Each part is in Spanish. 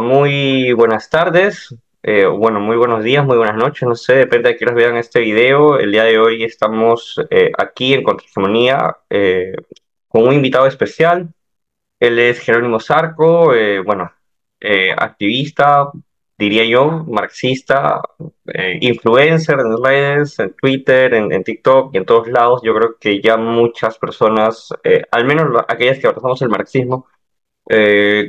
Muy buenas tardes, bueno, muy buenos días, muy buenas noches, no sé, depende de quiénes vean este video. El día de hoy estamos aquí en Contrahegemonía con un invitado especial. Él es Jerónimo Zarco, bueno, activista, diría yo, marxista, influencer en redes, en Twitter, en TikTok y en todos lados. Yo creo que ya muchas personas, al menos aquellas que abrazamos el marxismo,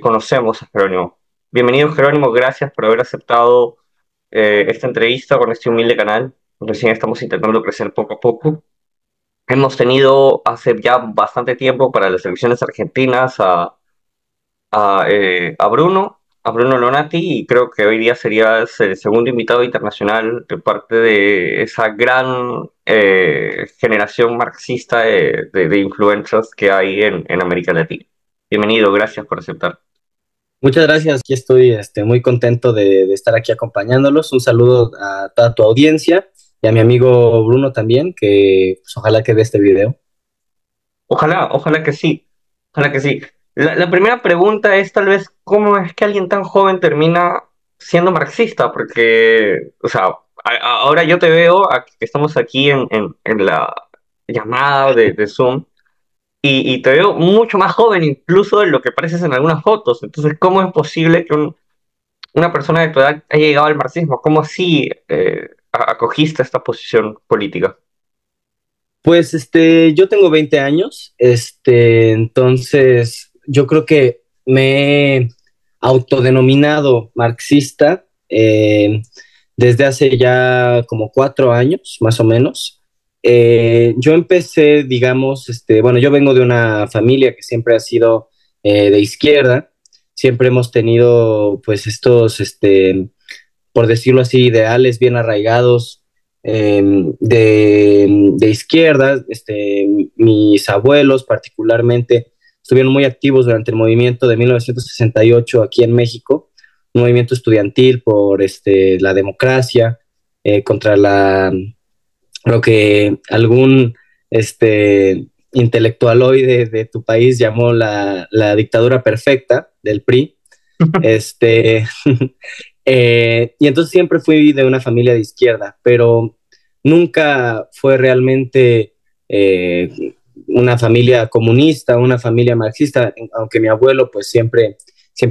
conocemos a Jerónimo. Bienvenido, Jerónimo, gracias por haber aceptado esta entrevista con este humilde canal. Recién estamos intentando crecer poco a poco. Hemos tenido hace ya bastante tiempo para las elecciones argentinas a Bruno Lonati, y creo que hoy día serías el segundo invitado internacional de parte de esa gran generación marxista de influencers que hay en América Latina. Bienvenido, gracias por aceptar. Muchas gracias, aquí estoy muy contento de estar aquí acompañándolos. Un saludo a toda tu audiencia y a mi amigo Bruno también, que pues, ojalá que dé este video. Ojalá que sí, ojalá que sí. La primera pregunta es tal vez, ¿cómo es que alguien tan joven termina siendo marxista? Porque, o sea, ahora yo te veo, estamos aquí en la llamada de Zoom, y te veo mucho más joven incluso de lo que pareces en algunas fotos. Entonces, ¿cómo es posible que una persona de tu edad haya llegado al marxismo? ¿Cómo así acogiste esta posición política? Pues yo tengo 20 años, entonces yo creo que me he autodenominado marxista desde hace ya como 4 años, más o menos. Yo empecé, digamos, bueno, yo vengo de una familia que siempre ha sido de izquierda. Siempre hemos tenido, pues, estos, por decirlo así, ideales bien arraigados de izquierda. Mis abuelos, particularmente, estuvieron muy activos durante el movimiento de 1968 aquí en México, un movimiento estudiantil por la democracia, contra lo que algún intelectualoide de tu país llamó la dictadura perfecta del PRI. Y entonces siempre fui de una familia de izquierda, pero nunca fue realmente una familia comunista, una familia marxista, aunque mi abuelo pues siempre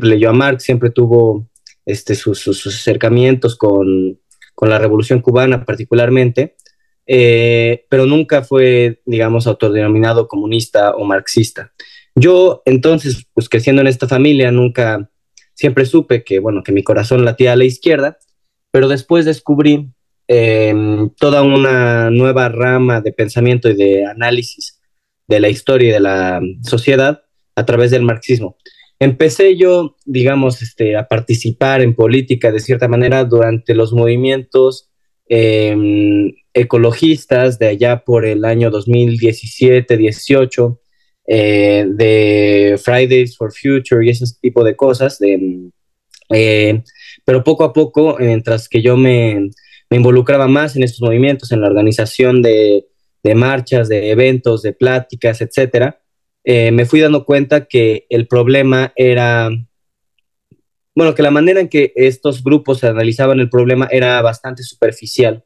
leyó a Marx, siempre tuvo sus acercamientos con la Revolución Cubana particularmente. Pero nunca fue, digamos, autodenominado comunista o marxista. Yo, entonces, pues creciendo en esta familia, nunca, siempre supe que, bueno, que mi corazón latía a la izquierda, pero después descubrí toda una nueva rama de pensamiento y de análisis de la historia y de la sociedad a través del marxismo. Empecé yo, digamos, a participar en política de cierta manera durante los movimientos ecologistas de allá por el año 2017-18, de Fridays for Future y ese tipo de cosas, pero poco a poco, mientras que yo me involucraba más en estos movimientos, en la organización de marchas, de eventos, de pláticas, etcétera, me fui dando cuenta que el problema era, bueno, que la manera en que estos grupos analizaban el problema era bastante superficial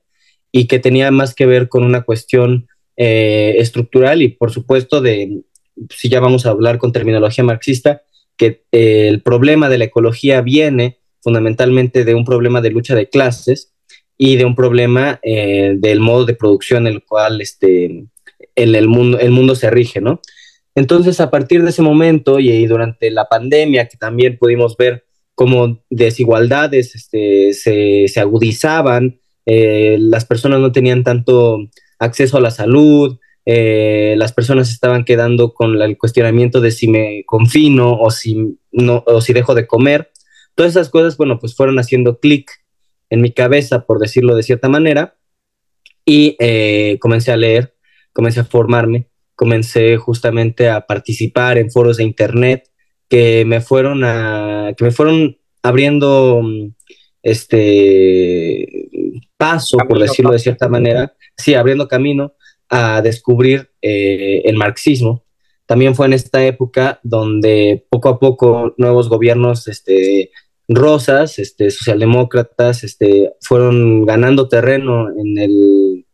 y que tenía más que ver con una cuestión estructural y, por supuesto, si ya vamos a hablar con terminología marxista, que el problema de la ecología viene fundamentalmente de un problema de lucha de clases y de un problema del modo de producción en el cual el mundo se rige, ¿no? Entonces, a partir de ese momento y durante la pandemia, que también pudimos ver cómo desigualdades se agudizaban, las personas no tenían tanto acceso a la salud, las personas estaban quedando con el cuestionamiento de si me confino o si no, o si dejo de comer. Todas esas cosas, bueno, pues fueron haciendo clic en mi cabeza, por decirlo de cierta manera, y comencé a leer, comencé a formarme, comencé justamente a participar en foros de internet que me fueron abriendo paso, por decirlo de cierta manera, sí, abriendo camino a descubrir el marxismo. También fue en esta época donde poco a poco nuevos gobiernos rosas, socialdemócratas, fueron ganando terreno en el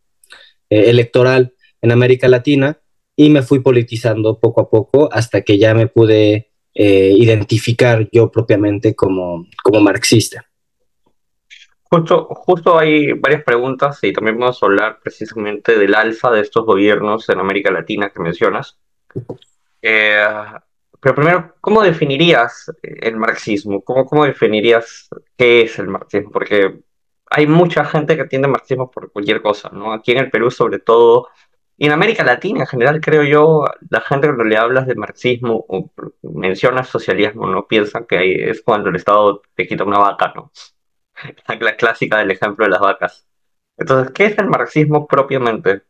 electoral en América Latina, y me fui politizando poco a poco hasta que ya me pude identificar yo propiamente como marxista. Justo hay varias preguntas y también vamos a hablar precisamente del alza de estos gobiernos en América Latina que mencionas. Pero primero, ¿cómo definirías el marxismo? ¿Cómo definirías qué es el marxismo? Porque hay mucha gente que atiende marxismo por cualquier cosa, ¿no? Aquí en el Perú sobre todo, y en América Latina en general, creo yo, la gente cuando le hablas de marxismo o mencionas socialismo, no piensan que es cuando el Estado te quita una vaca, ¿no? La clásica del ejemplo de las vacas. Entonces, ¿qué es el marxismo propiamente?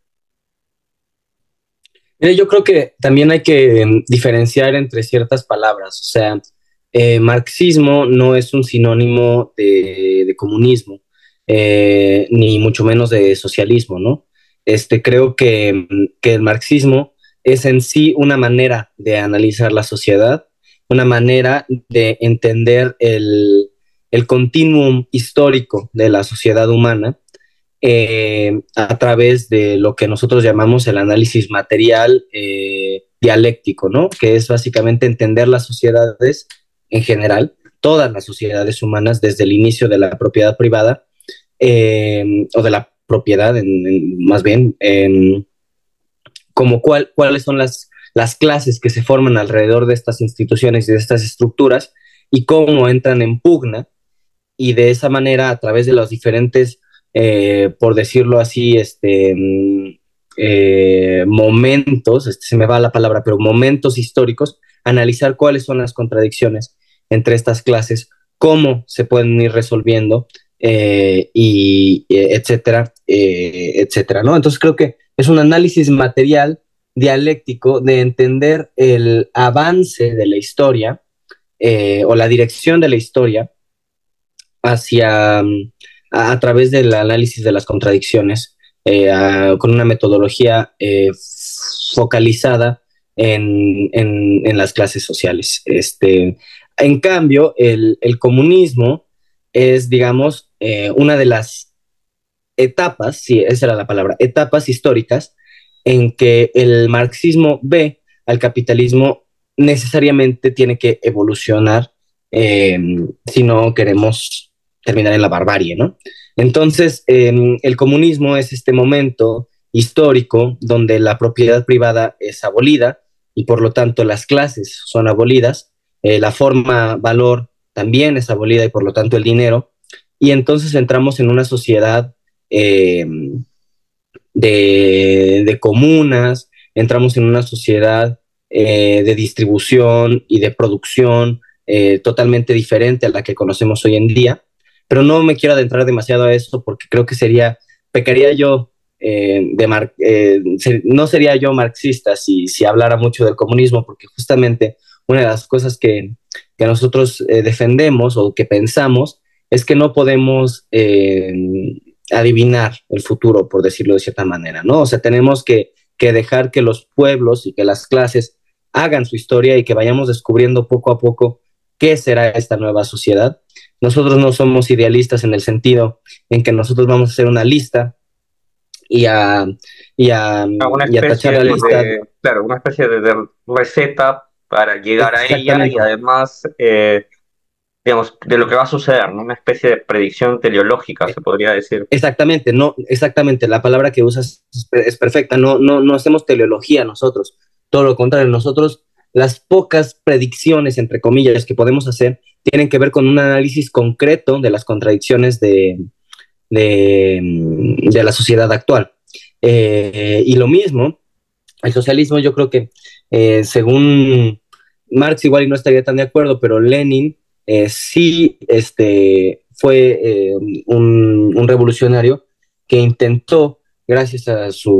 Yo creo que también hay que diferenciar entre ciertas palabras. O sea, marxismo no es un sinónimo de comunismo, ni mucho menos de socialismo, ¿no? Creo que el marxismo es en sí una manera de analizar la sociedad, una manera de entender el continuum histórico de la sociedad humana, a través de lo que nosotros llamamos el análisis material dialéctico, ¿no? Que es básicamente entender las sociedades en general, todas las sociedades humanas desde el inicio de la propiedad privada, o de la propiedad, más bien, como cuáles son las clases que se forman alrededor de estas instituciones y de estas estructuras, y cómo entran en pugna, y de esa manera, a través de los diferentes, por decirlo así, momentos, se me va la palabra, pero momentos históricos, analizar cuáles son las contradicciones entre estas clases, cómo se pueden ir resolviendo, y etcétera, etcétera, ¿no? Entonces creo que es un análisis material dialéctico de entender el avance de la historia, o la dirección de la historia hacia... a través del análisis de las contradicciones, con una metodología focalizada en las clases sociales. En cambio, el comunismo es, digamos, una de las etapas, sí, esa era la palabra, etapas históricas en que el marxismo ve al capitalismo necesariamente tiene que evolucionar, si no queremos terminar en la barbarie, ¿no? Entonces, el comunismo es este momento histórico donde la propiedad privada es abolida y por lo tanto las clases son abolidas, la forma valor también es abolida y por lo tanto el dinero, y entonces entramos en una sociedad de comunas, entramos en una sociedad de distribución y de producción totalmente diferente a la que conocemos hoy en día. Pero no me quiero adentrar demasiado a eso porque creo que pecaría yo, no sería yo marxista si hablara mucho del comunismo, porque justamente una de las cosas que nosotros defendemos o que pensamos es que no podemos adivinar el futuro, por decirlo de cierta manera, ¿no? O sea, tenemos que dejar que los pueblos y que las clases hagan su historia y que vayamos descubriendo poco a poco qué será esta nueva sociedad. Nosotros no somos idealistas en el sentido en que nosotros vamos a hacer una lista y a tachar la lista. Claro, una especie de receta para llegar a ella y además, digamos, de lo que va a suceder, ¿no? Una especie de predicción teleológica, se podría decir. Exactamente, no, exactamente, la palabra que usas es perfecta, no hacemos teleología nosotros, todo lo contrario, nosotros las pocas predicciones, entre comillas, que podemos hacer tienen que ver con un análisis concreto de las contradicciones de la sociedad actual. Y lo mismo, el socialismo, yo creo que según Marx igual y no estaría tan de acuerdo, pero Lenin sí fue un revolucionario que intentó, gracias a sus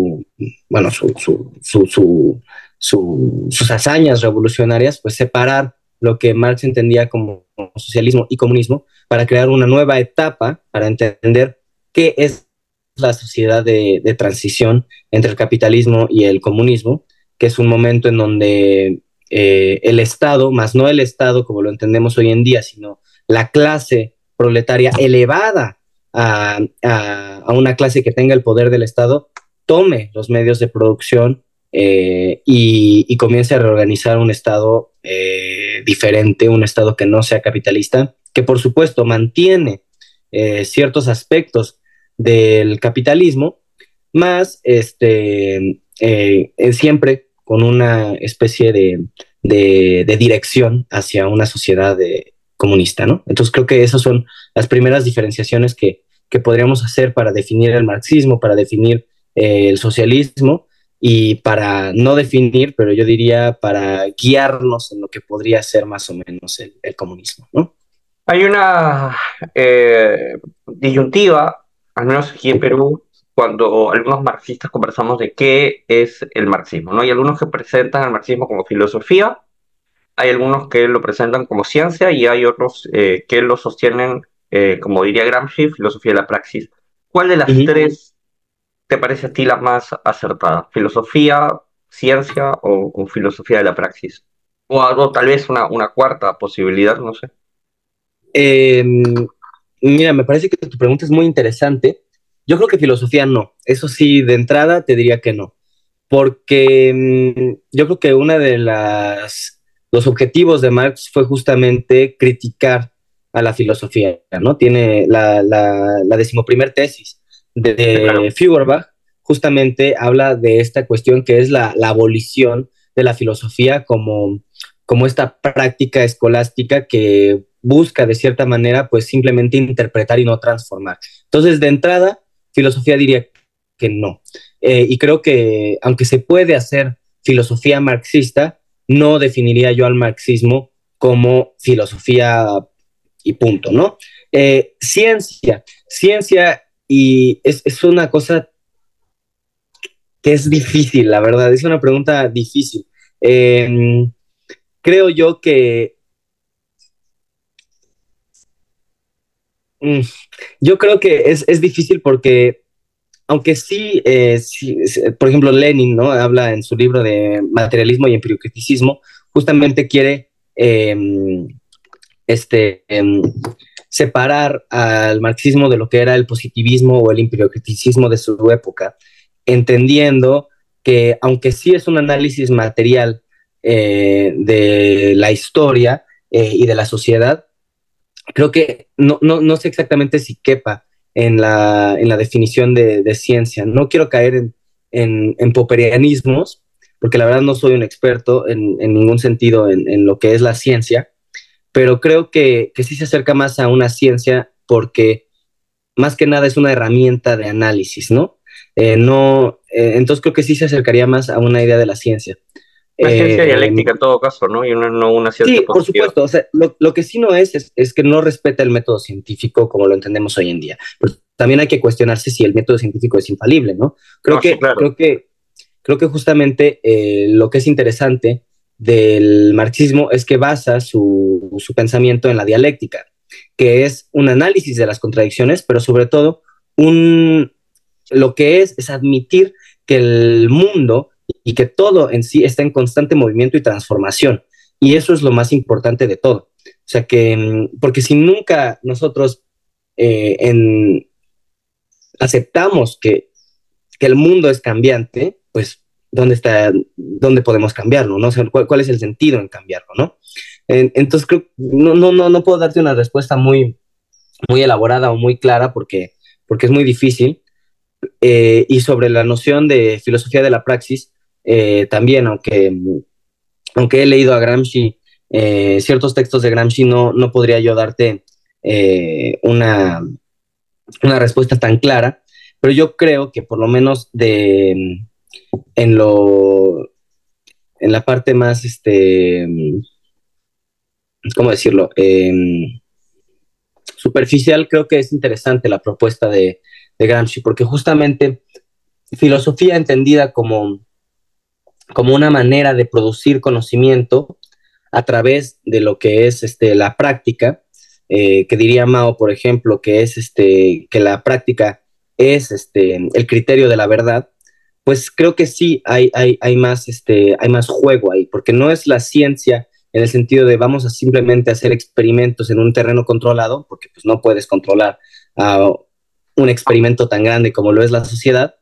hazañas revolucionarias, pues separar lo que Marx entendía como socialismo y comunismo para crear una nueva etapa para entender qué es la sociedad de transición entre el capitalismo y el comunismo, que es un momento en donde el Estado, más no el Estado como lo entendemos hoy en día, sino la clase proletaria elevada a una clase que tenga el poder del Estado tome los medios de producción y comience a reorganizar un Estado diferente, un Estado que no sea capitalista, que por supuesto mantiene ciertos aspectos del capitalismo, más siempre con una especie de dirección hacia una sociedad comunista, ¿no? Entonces creo que esas son las primeras diferenciaciones que podríamos hacer para definir el marxismo, para definir el socialismo y para no definir, pero yo diría para guiarnos en lo que podría ser más o menos el comunismo, ¿no? Hay una disyuntiva, al menos aquí en Perú, cuando algunos marxistas conversamos de qué es el marxismo, ¿no? Hay algunos que presentan el marxismo como filosofía, hay algunos que lo presentan como ciencia y hay otros que lo sostienen, como diría Gramsci, filosofía de la praxis. ¿Cuál de las tres te parece a ti la más acertada? ¿Filosofía, ciencia o filosofía de la praxis? O algo, tal vez una cuarta posibilidad, no sé. Mira, me parece que tu pregunta es muy interesante. Yo creo que filosofía no. Eso sí, de entrada te diría que no. Porque yo creo que uno de los objetivos de Marx fue justamente criticar a la filosofía, ¿no? Tiene la decimoprimer tesis de Feuerbach, justamente habla de esta cuestión que es la abolición de la filosofía como esta práctica escolástica que busca de cierta manera pues simplemente interpretar y no transformar. Entonces de entrada filosofía diría que no, y creo que aunque se puede hacer filosofía marxista, no definiría yo al marxismo como filosofía y punto, ¿no? Ciencia y es una cosa que es difícil, la verdad, es una pregunta difícil. Creo yo que es difícil porque, aunque sí, por ejemplo, Lenin, ¿no? Habla en su libro de materialismo y empiriocriticismo, justamente quiere separar al marxismo de lo que era el positivismo o el empiriocriticismo de su época, entendiendo que, aunque sí es un análisis material de la historia y de la sociedad, creo que no sé exactamente si quepa en la definición de ciencia. No quiero caer en popperianismos, porque la verdad no soy un experto en ningún sentido en lo que es la ciencia, pero creo que sí se acerca más a una ciencia porque más que nada es una herramienta de análisis, ¿no? Entonces creo que sí se acercaría más a una idea de la ciencia. Una ciencia dialéctica en todo caso, ¿no? Y no una ciencia positiva. Sí, por supuesto. O sea, lo que sí no es que no respeta el método científico como lo entendemos hoy en día. Pero también hay que cuestionarse si el método científico es infalible, ¿no? Creo que justamente lo que es interesante del marxismo es que basa su pensamiento en la dialéctica, que es un análisis de las contradicciones, pero sobre todo lo que es admitir que el mundo y que todo en sí está en constante movimiento y transformación. Y eso es lo más importante de todo. O sea que, porque si nunca nosotros aceptamos que el mundo es cambiante, pues ¿dónde podemos cambiarlo, ¿no? O sea, ¿cuál es el sentido en cambiarlo, ¿no? Entonces creo, no puedo darte una respuesta muy, muy elaborada o muy clara porque es muy difícil. Y sobre la noción de filosofía de la praxis, también, aunque he leído a Gramsci, ciertos textos de Gramsci, no podría yo darte una respuesta tan clara, pero yo creo que por lo menos en la parte más, ¿cómo decirlo? Superficial, creo que es interesante la propuesta de Gramsci, porque justamente filosofía entendida como una manera de producir conocimiento a través de lo que es la práctica, que diría Mao, por ejemplo, que es que la práctica es el criterio de la verdad, pues creo que sí hay más juego ahí, porque no es la ciencia en el sentido de vamos a simplemente hacer experimentos en un terreno controlado, porque pues no puedes controlar un experimento tan grande como lo es la sociedad,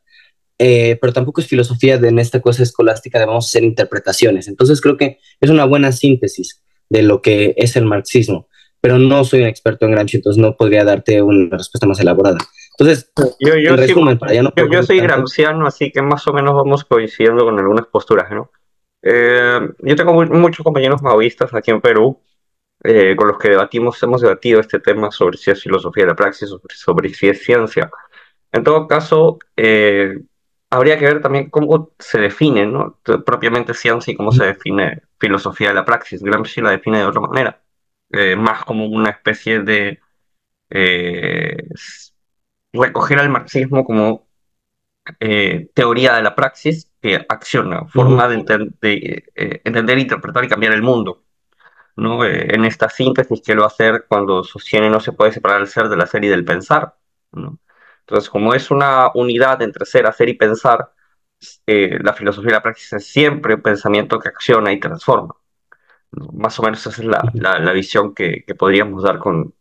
pero tampoco es filosofía en esta cosa escolástica de vamos a hacer interpretaciones. Entonces creo que es una buena síntesis de lo que es el marxismo, pero no soy un experto en Gramsci, entonces no podría darte una respuesta más elaborada. Entonces, yo en resumen, sí, para ya no yo soy gramsciano, así que más o menos vamos coincidiendo con algunas posturas, ¿no? Yo tengo muchos compañeros maoístas aquí en Perú, con los que hemos debatido este tema sobre si es filosofía de la praxis, sobre si es ciencia. En todo caso, habría que ver también cómo se define, ¿no?, propiamente ciencia y cómo se define filosofía de la praxis. Gramsci la define de otra manera, más como una especie de recoger al marxismo como teoría de la praxis que acciona, forma de entender, interpretar y cambiar el mundo, ¿no? En esta síntesis que lo va a hacer cuando sostiene no se puede separar el ser de la ser y del pensar, ¿no? Entonces, como es una unidad entre ser, hacer y pensar, la filosofía de la praxis es siempre un pensamiento que acciona y transforma, ¿no? Más o menos esa es la visión que podríamos dar con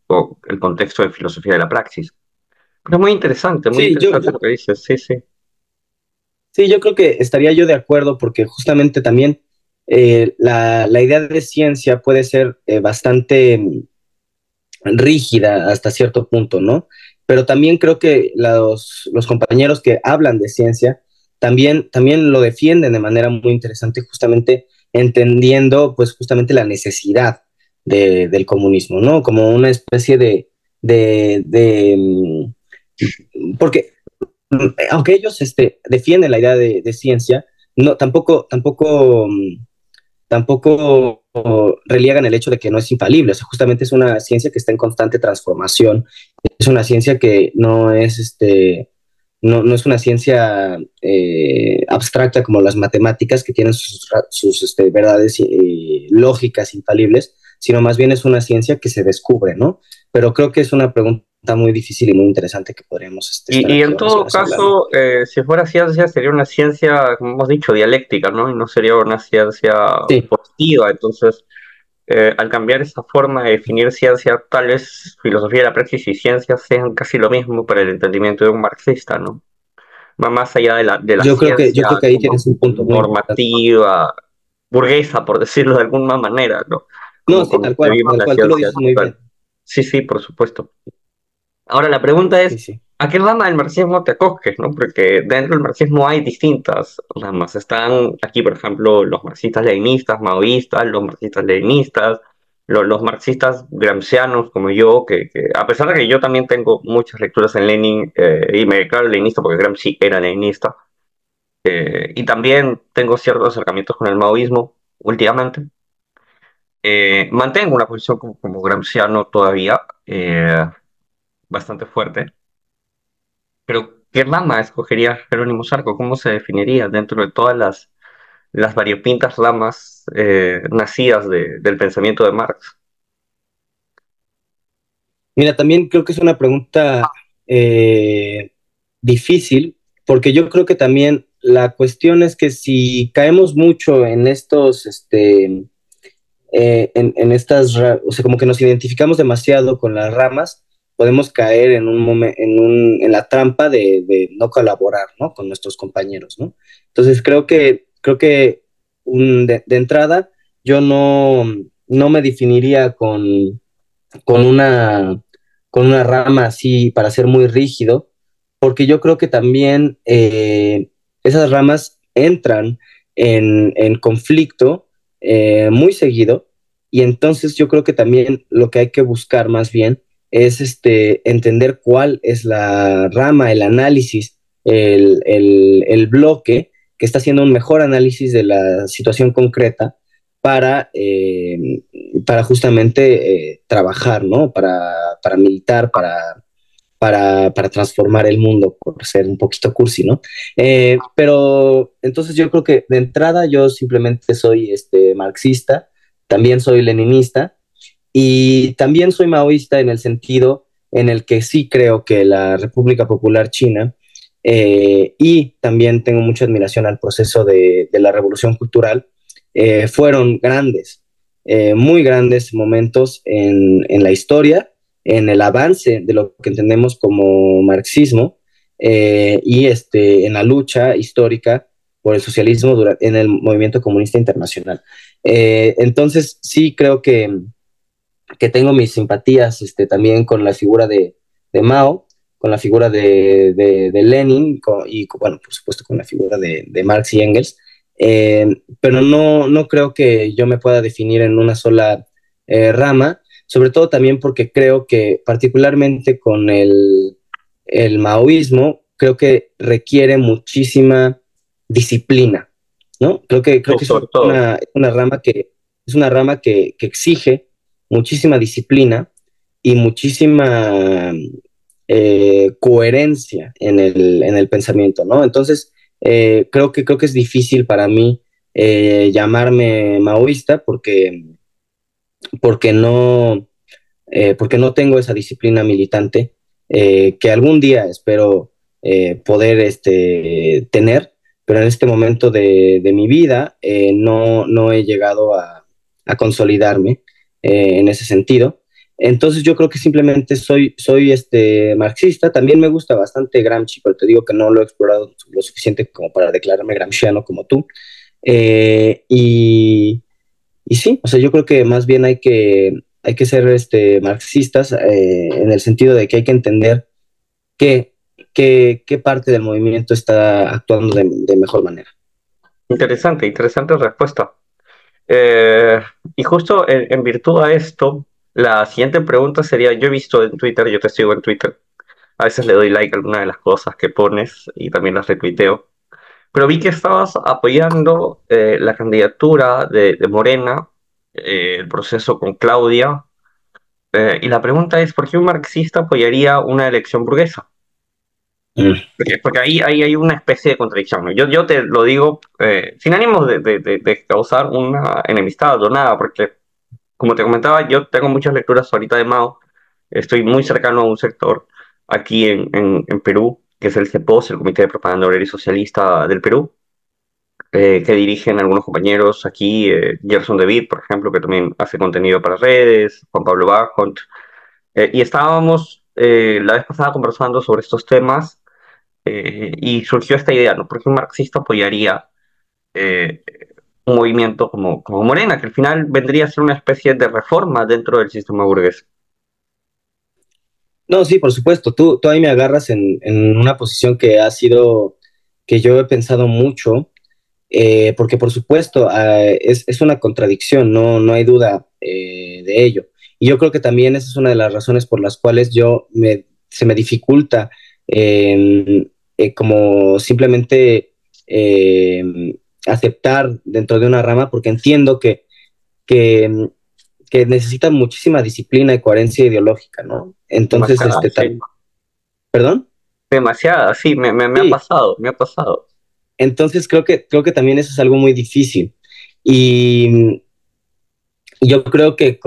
el contexto de filosofía de la praxis. Pero muy interesante lo que dices, sí, sí. Sí, yo creo que estaría yo de acuerdo porque justamente también la idea de ciencia puede ser bastante rígida hasta cierto punto, ¿no? Pero también creo que los compañeros que hablan de ciencia también lo defienden de manera muy interesante, justamente entendiendo pues justamente la necesidad del comunismo, ¿no? Como una especie de porque aunque ellos defienden la idea de ciencia, no, tampoco reliegan el hecho de que no es infalible. O sea, justamente es una ciencia que está en constante transformación, es una ciencia que no es una ciencia abstracta como las matemáticas, que tienen sus verdades lógicas infalibles, sino más bien es una ciencia que se descubre, ¿no? Pero creo que es una pregunta muy difícil y muy interesante que podríamos... Y en todo caso, si fuera ciencia, sería una ciencia, como hemos dicho, dialéctica, ¿no? Y no sería una ciencia positiva. Entonces, al cambiar esa forma de definir ciencia, tal vez filosofía de la praxis y ciencia sean casi lo mismo para el entendimiento de un marxista, ¿no? Va más allá de la ciencia ahí tienes un punto normativa, burguesa, por decirlo de alguna manera, ¿no? No, sí, tal cual tú lo dices muy bien. Sí, sí, por supuesto. Ahora la pregunta es, sí. ¿A qué rama del marxismo te acoges, ¿no? Porque dentro del marxismo hay distintas ramas. Están aquí, por ejemplo, los marxistas-leninistas, maoístas, los marxistas-leninistas, los marxistas gramscianos como yo, que a pesar de que yo también tengo muchas lecturas en Lenin y me declaro leninista porque Gramsci era leninista, y también tengo ciertos acercamientos con el maoísmo últimamente, mantengo una posición como gramsciano todavía, bastante fuerte. Pero, ¿qué rama escogería Jerónimo Zarco? ¿Cómo se definiría dentro de todas las variopintas ramas nacidas del pensamiento de Marx? Mira, también creo que es una pregunta difícil, porque yo creo que también la cuestión es que si caemos mucho en estos... en estas, o sea, como que nos identificamos demasiado con las ramas, podemos caer en la trampa de no colaborar, ¿no?, con nuestros compañeros, ¿no? Entonces creo que de entrada yo no me definiría con una rama así para ser muy rígido, porque yo creo que también esas ramas entran en conflicto muy seguido, y entonces yo creo que también lo que hay que buscar más bien es entender cuál es la rama, el análisis, el bloque que está haciendo un mejor análisis de la situación concreta para justamente trabajar, ¿no?, para militar, para transformar el mundo, por ser un poquito cursi, ¿no? Pero entonces yo creo que de entrada yo simplemente soy marxista, también soy leninista y también soy maoísta, en el sentido en el que sí creo que la República Popular China, y también tengo mucha admiración al proceso de la Revolución Cultural, fueron grandes muy grandes momentos en la historia, en el avance de lo que entendemos como marxismo y en la lucha histórica por el socialismo en el movimiento comunista internacional. Entonces sí creo que tengo mis simpatías también con la figura de Mao, con la figura de Lenin y, bueno, por supuesto, con la figura de Marx y Engels, pero no creo que yo me pueda definir en una sola rama, sobre todo también porque creo que particularmente con el maoísmo, creo que requiere muchísima disciplina, ¿no? Creo que es una rama que exige muchísima disciplina y muchísima coherencia en el pensamiento, ¿no? Entonces, creo que es difícil para mí llamarme maoísta porque no tengo esa disciplina militante que algún día espero poder tener, pero en este momento de mi vida no he llegado a consolidarme en ese sentido. Entonces yo creo que simplemente soy marxista. También me gusta bastante Gramsci, pero te digo que no lo he explorado lo suficiente como para declararme gramsciano como tú. Y sí, o sea, yo creo que más bien hay que ser marxistas en el sentido de que hay que entender qué parte del movimiento está actuando de mejor manera. Interesante respuesta. Y justo en virtud a esto, la siguiente pregunta sería, yo he visto en Twitter, yo te sigo en Twitter, a veces le doy like a alguna de las cosas que pones y también las retuiteo, pero vi que estabas apoyando la candidatura de Morena, el proceso con Claudia, y la pregunta es, ¿por qué un marxista apoyaría una elección burguesa? Porque ahí hay una especie de contradicción, ¿no? Yo te lo digo sin ánimos de causar una enemistad o nada, porque como te comentaba, yo tengo muchas lecturas ahorita de Mao, estoy muy cercano a un sector aquí en Perú, que es el CEPOS, el Comité de Propaganda Obrera y Socialista del Perú, que dirigen algunos compañeros aquí, Gerson DeVitt, por ejemplo, que también hace contenido para redes, Juan Pablo Barhont, y estábamos la vez pasada conversando sobre estos temas, y surgió esta idea, ¿no? ¿Por qué un marxista apoyaría un movimiento como Morena, que al final vendría a ser una especie de reforma dentro del sistema burgués? No, sí, por supuesto. Tú ahí me agarras en una posición que yo he pensado mucho, porque por supuesto es una contradicción, no hay duda de ello. Y yo creo que también esa es una de las razones por las cuales se me dificulta como simplemente aceptar dentro de una rama, porque entiendo que necesita muchísima disciplina y coherencia ideológica, ¿no? Entonces, demasiada, sí. ¿Perdón? Demasiada, sí, me sí. me ha pasado. Entonces creo que también eso es algo muy difícil. Y yo creo que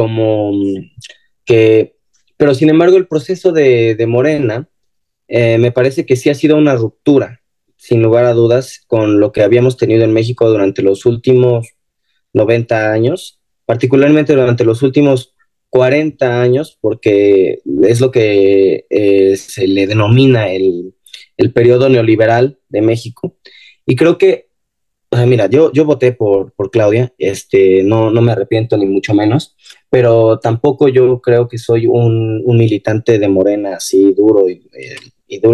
pero sin embargo el proceso de Morena me parece que sí ha sido una ruptura, sin lugar a dudas, con lo que habíamos tenido en México durante los últimos 90 años, particularmente durante los últimos 40 años, porque es lo que se le denomina el periodo neoliberal de México. Y creo que, o sea, mira, yo voté por Claudia, no me arrepiento ni mucho menos, pero tampoco yo creo que soy un militante de Morena así duro y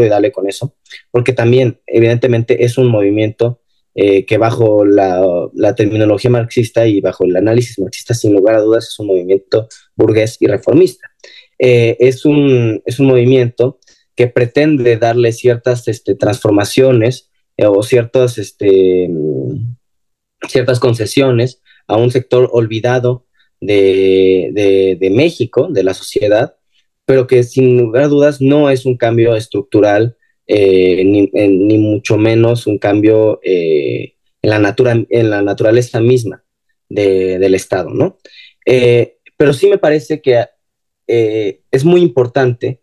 dale con eso, porque también evidentemente es un movimiento que bajo la terminología marxista y bajo el análisis marxista, sin lugar a dudas, es un movimiento burgués y reformista. Es un movimiento que pretende darle ciertas transformaciones o ciertas, ciertas concesiones a un sector olvidado de México, de la sociedad, pero que sin lugar a dudas no es un cambio estructural, ni mucho menos un cambio en la naturaleza misma del Estado, ¿no? Pero sí me parece que es muy importante,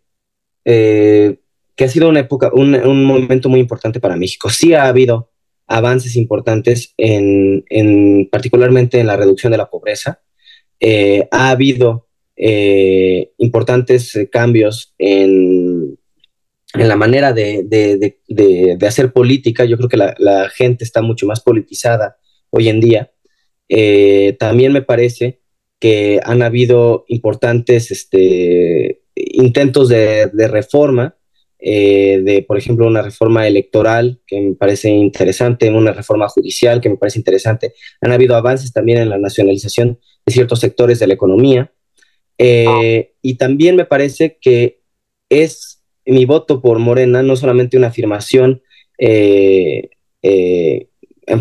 que ha sido una época, un momento muy importante para México. Sí ha habido avances importantes particularmente en la reducción de la pobreza, ha habido importantes cambios en la manera de hacer política. Yo creo que la gente está mucho más politizada hoy en día. También me parece que han habido importantes intentos de reforma, por ejemplo, una reforma electoral que me parece interesante, una reforma judicial que me parece interesante. Han habido avances también en la nacionalización de ciertos sectores de la economía. Y también me parece que es mi voto por Morena no solamente una afirmación en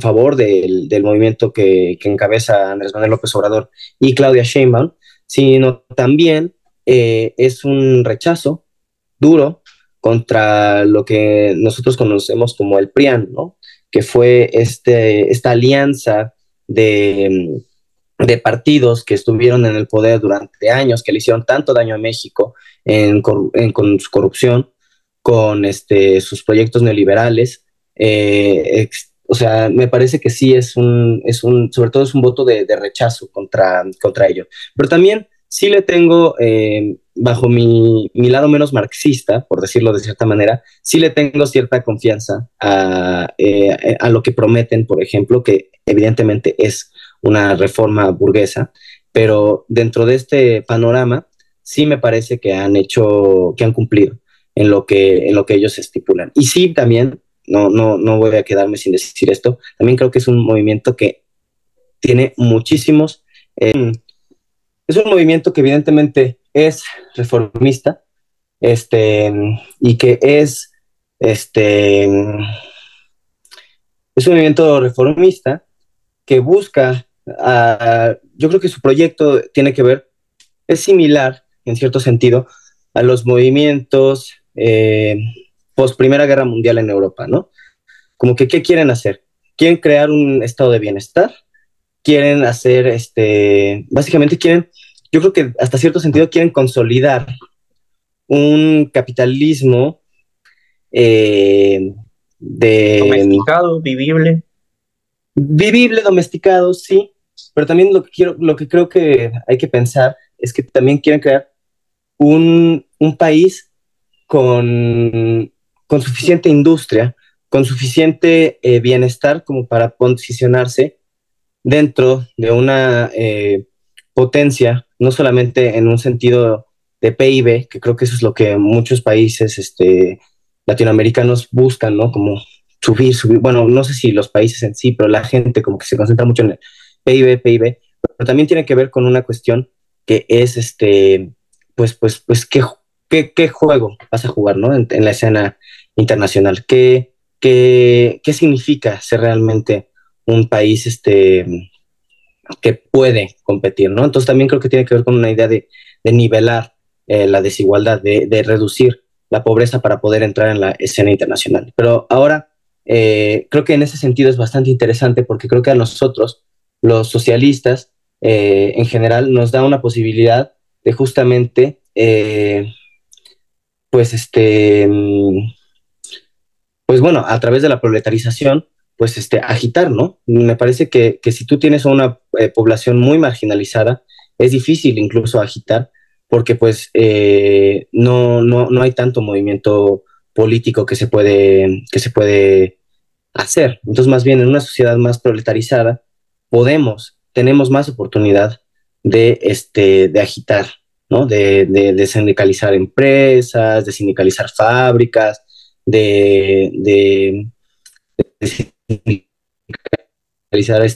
favor del movimiento que encabeza Andrés Manuel López Obrador y Claudia Sheinbaum, sino también es un rechazo duro contra lo que nosotros conocemos como el PRIAN, ¿no? Que fue esta alianza de partidos que estuvieron en el poder durante años, que le hicieron tanto daño a México con su corrupción, con sus proyectos neoliberales. O sea, me parece que sí sobre todo es un voto de rechazo contra ello. Pero también sí le tengo, bajo mi lado menos marxista, por decirlo de cierta manera, sí le tengo cierta confianza a lo que prometen, por ejemplo, que evidentemente es una reforma burguesa, pero dentro de este panorama sí me parece que han cumplido en lo que ellos estipulan. Y sí, también, no voy a quedarme sin decir esto, también creo que es un movimiento que tiene muchísimos... es un movimiento que evidentemente es reformista, y que es un movimiento reformista que busca, yo creo que su proyecto es similar en cierto sentido a los movimientos post Primera Guerra Mundial en Europa, ¿no? Como que, ¿qué quieren hacer? Quieren crear un estado de bienestar, quieren hacer, básicamente quieren, yo creo que hasta cierto sentido quieren consolidar un capitalismo domesticado, vivible. Vivible, domesticado, sí, pero también lo que creo que hay que pensar es que también quieren crear un país con suficiente industria, con suficiente bienestar como para posicionarse dentro de una potencia, no solamente en un sentido de PIB, que creo que eso es lo que muchos países latinoamericanos buscan, ¿no? Como subir, bueno, no sé si los países en sí, pero la gente como que se concentra mucho en el PIB, pero también tiene que ver con una cuestión que es, pues ¿qué juego vas a jugar, ¿no? En la escena internacional, ¿qué significa ser realmente un país que puede competir, ¿no? Entonces también creo que tiene que ver con una idea de nivelar la desigualdad, de reducir la pobreza para poder entrar en la escena internacional. Pero ahora creo que en ese sentido es bastante interesante, porque creo que a nosotros, los socialistas, en general, nos da una posibilidad de justamente pues bueno, a través de la proletarización, pues agitar, ¿no? Me parece que si tú tienes una población muy marginalizada, es difícil incluso agitar, porque pues no hay tanto movimiento político que se puede hacer. Entonces, más bien, en una sociedad más proletarizada, tenemos más oportunidad de agitar, ¿no? De sindicalizar empresas, de sindicalizar fábricas, de sindicalizar,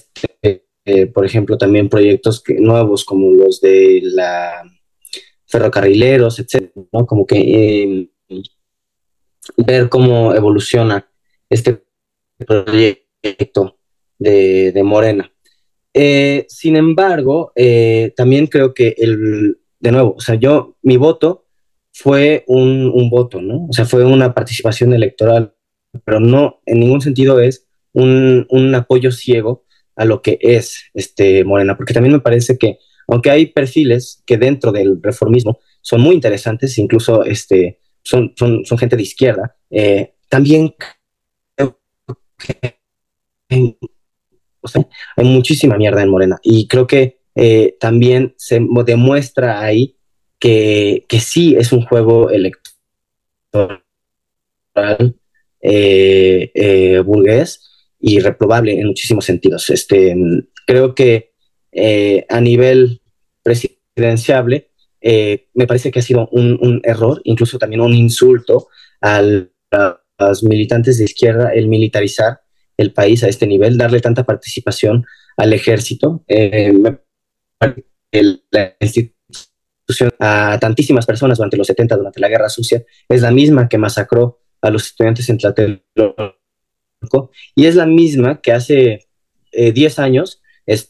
por ejemplo, también proyectos nuevos como los de la ferrocarrileros, etcétera, ¿no? Como que ver cómo evoluciona este proyecto de Morena. Sin embargo, también creo que de nuevo, o sea, mi voto fue un voto, ¿no? O sea, fue una participación electoral, pero no, en ningún sentido es un apoyo ciego a lo que es Morena, porque también me parece que, aunque hay perfiles que dentro del reformismo son muy interesantes, incluso son gente de izquierda, también creo que hay muchísima mierda en Morena, y creo que también se demuestra ahí que sí es un juego electoral burgués y reprobable en muchísimos sentidos. Creo que a nivel presidenciable me parece que ha sido un error, incluso también un insulto a los militantes de izquierda el militarizar el país a este nivel, darle tanta participación al ejército, la institución a tantísimas personas durante los 70, durante la Guerra Sucia, es la misma que masacró a los estudiantes en Tlatelolco y es la misma que hace 10 años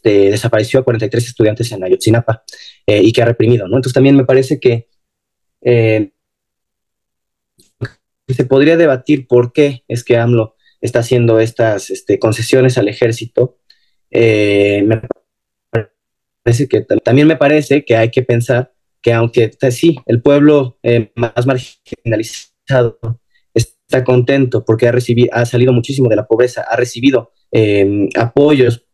desapareció a 43 estudiantes en Ayotzinapa y que ha reprimido, ¿no? Entonces también me parece que se podría debatir por qué es que AMLO está haciendo estas concesiones al ejército. Me parece que también me parece que hay que pensar que aunque sí, el pueblo más marginalizado está contento porque ha salido muchísimo de la pobreza, ha recibido apoyos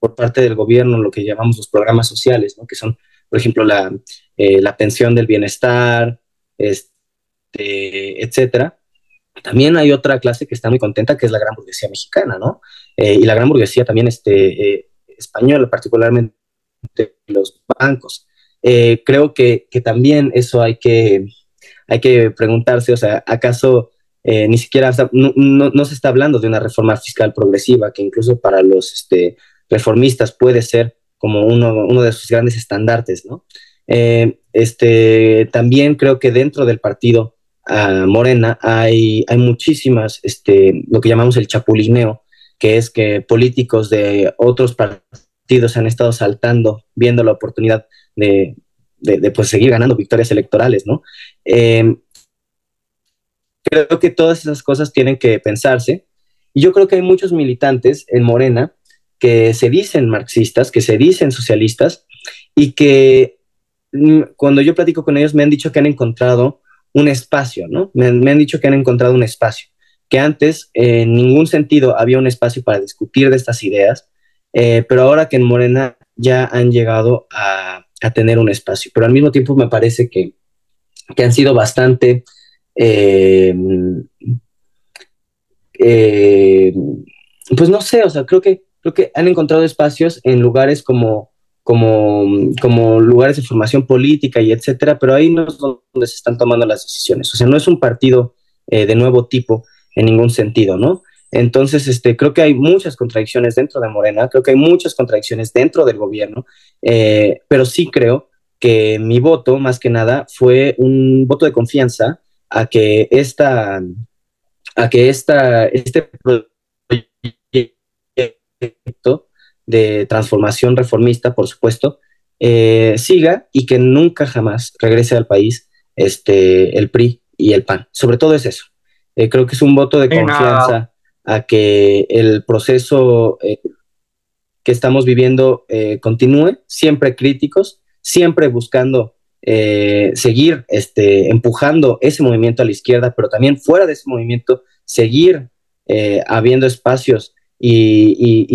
por parte del gobierno, lo que llamamos los programas sociales, ¿no? Que son, por ejemplo, la pensión del bienestar, etcétera. También hay otra clase que está muy contenta, que es la gran burguesía mexicana, ¿no? Y la gran burguesía también española, particularmente los bancos. Creo que también eso hay que preguntarse, o sea, ¿acaso ni siquiera no se está hablando de una reforma fiscal progresiva, que incluso para los reformistas puede ser como uno de sus grandes estandartes, ¿no? También creo que dentro del partido Morena hay muchísimas, lo que llamamos el chapulineo, que es que políticos de otros partidos han estado saltando, viendo la oportunidad de pues, seguir ganando victorias electorales, ¿no? Creo que todas esas cosas tienen que pensarse. Y yo creo que hay muchos militantes en Morena que se dicen marxistas, que se dicen socialistas, y que cuando yo platico con ellos me han dicho que han encontrado un espacio, ¿no? Me han dicho que han encontrado un espacio, que antes en ningún sentido había un espacio para discutir de estas ideas, pero ahora que en Morena ya han llegado a tener un espacio. Pero al mismo tiempo me parece que han sido bastante pues no sé, o sea, creo que han encontrado espacios en lugares como lugares de formación política y etcétera, pero ahí no es donde se están tomando las decisiones. O sea, no es un partido de nuevo tipo en ningún sentido, ¿no? Entonces, creo que hay muchas contradicciones dentro de Morena, creo que hay muchas contradicciones dentro del gobierno, pero sí creo que mi voto, más que nada, fue un voto de confianza a que este proyecto de transformación reformista, por supuesto, siga y que nunca jamás regrese al país el PRI y el PAN. Sobre todo es eso. Creo que es un voto de confianza a que el proceso que estamos viviendo continúe, siempre críticos, siempre buscando seguir empujando ese movimiento a la izquierda, pero también fuera de ese movimiento, seguir habiendo espacios y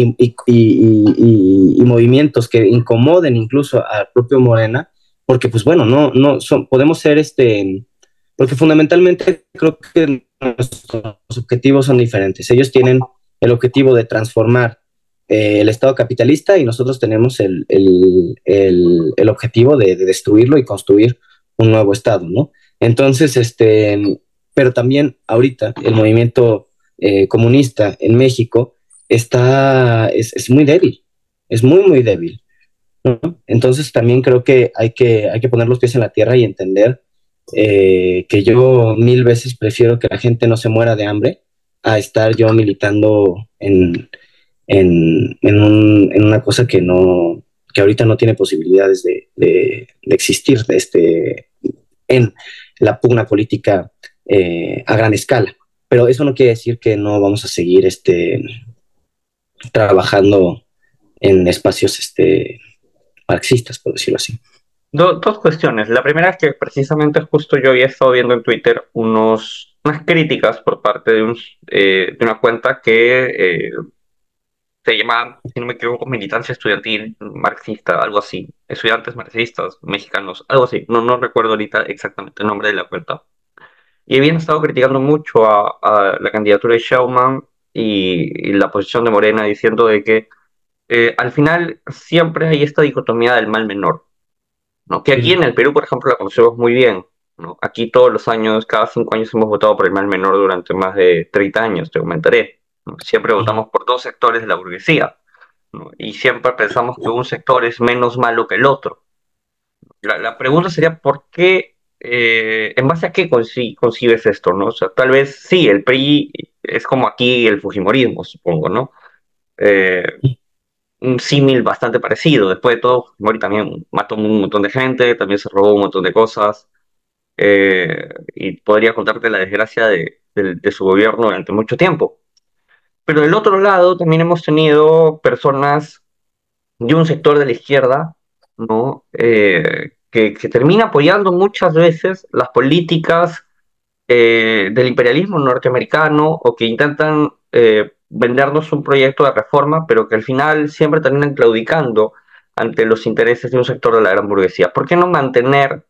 movimientos que incomoden incluso al propio Morena, porque pues bueno, podemos ser porque fundamentalmente creo que nuestros objetivos son diferentes. Ellos tienen el objetivo de transformar el Estado capitalista y nosotros tenemos el objetivo de destruirlo y construir un nuevo Estado, ¿no? Entonces, pero también ahorita el movimiento comunista en México es muy débil, es muy débil, ¿no? Entonces también creo que hay que poner los pies en la tierra y entender que yo 1000 veces prefiero que la gente no se muera de hambre a estar yo militando en una cosa que ahorita no tiene posibilidades de existir, en la pugna política a gran escala. Pero eso no quiere decir que no vamos a seguir trabajando en espacios marxistas, por decirlo así. Dos cuestiones. La primera es que precisamente justo yo había estado viendo en Twitter unas críticas por parte de una cuenta que se llama, si no me equivoco, militancia estudiantil marxista, algo así, estudiantes marxistas mexicanos, algo así, no recuerdo ahorita exactamente el nombre de la cuenta. Y habían estado criticando mucho a la candidatura de Sheinbaum y la posición de Morena, diciendo de que al final siempre hay esta dicotomía del mal menor, ¿no? Que aquí en el Perú, por ejemplo, la conocemos muy bien, ¿no? Aquí todos los años, cada 5 años hemos votado por el mal menor durante más de 30 años, te comentaré, ¿no? Siempre votamos por 2 sectores de la burguesía, ¿no? Y siempre pensamos que un sector es menos malo que el otro. La pregunta sería, ¿por qué, en base a qué concibes esto, ¿no? O sea, tal vez sí, el PRI es como aquí el fujimorismo, supongo, ¿no? Un símil bastante parecido. Después de todo, Fujimori también mató un montón de gente, también se robó un montón de cosas. Y podría contarte la desgracia de su gobierno durante mucho tiempo. Pero del otro lado también hemos tenido personas de un sector de la izquierda, ¿no? Que termina apoyando muchas veces las políticas del imperialismo norteamericano, o que intentan vendernos un proyecto de reforma, pero que al final siempre terminan claudicando ante los intereses de un sector de la gran burguesía. ¿Por qué no mantener,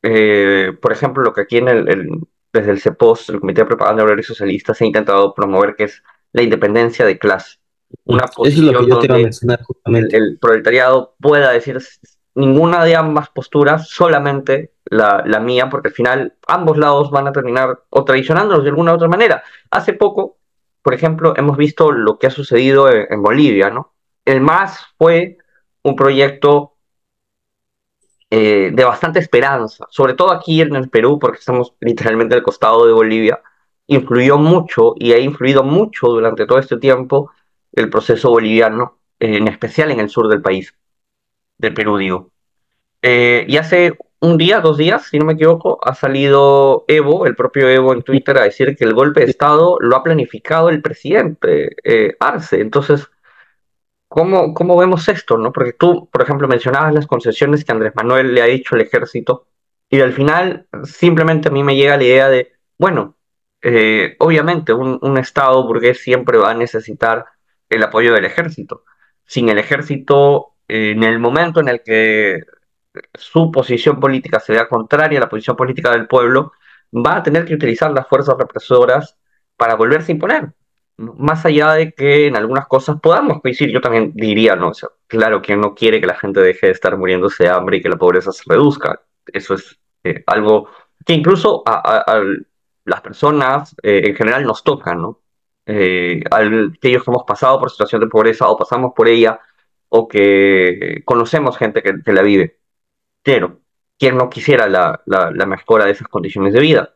por ejemplo, lo que aquí en desde el CEPOS, el Comité de Propaganda Obrera y Socialista, se ha intentado promover, que es la independencia de clase? Una posición donde el proletariado pueda decir ninguna de ambas posturas, solamente la mía, porque al final ambos lados van a terminar o traicionándolos de alguna u otra manera. Hace poco, por ejemplo, hemos visto lo que ha sucedido en Bolivia, ¿no? El MAS fue un proyecto de bastante esperanza, sobre todo aquí en el Perú, porque estamos literalmente al costado de Bolivia. Influyó mucho y ha influido mucho durante todo este tiempo el proceso boliviano, en especial en el sur del país, del Perú, digo. Y hace un día, 2 días, si no me equivoco, ha salido Evo, el propio Evo, en Twitter a decir que el golpe de Estado lo ha planificado el presidente Arce. Entonces, ¿cómo vemos esto, no? Porque tú, por ejemplo, mencionabas las concesiones que Andrés Manuel le ha hecho al ejército, y al final simplemente a mí me llega la idea de, bueno, obviamente un Estado burgués siempre va a necesitar el apoyo del ejército. Sin el ejército, en el momento en el que su posición política se vea contraria a la posición política del pueblo, va a tener que utilizar las fuerzas represoras para volverse a imponer, ¿no? Más allá de que en algunas cosas podamos coincidir, yo también diría, ¿no? O sea, claro que no quiere que la gente deje de estar muriéndose de hambre y que la pobreza se reduzca. Eso es algo que incluso a las personas en general nos tocan, ¿no? Aquellos que hemos pasado por situación de pobreza o pasamos por ella, o que conocemos gente que la vive. Pero, ¿quién no quisiera la mejora de esas condiciones de vida?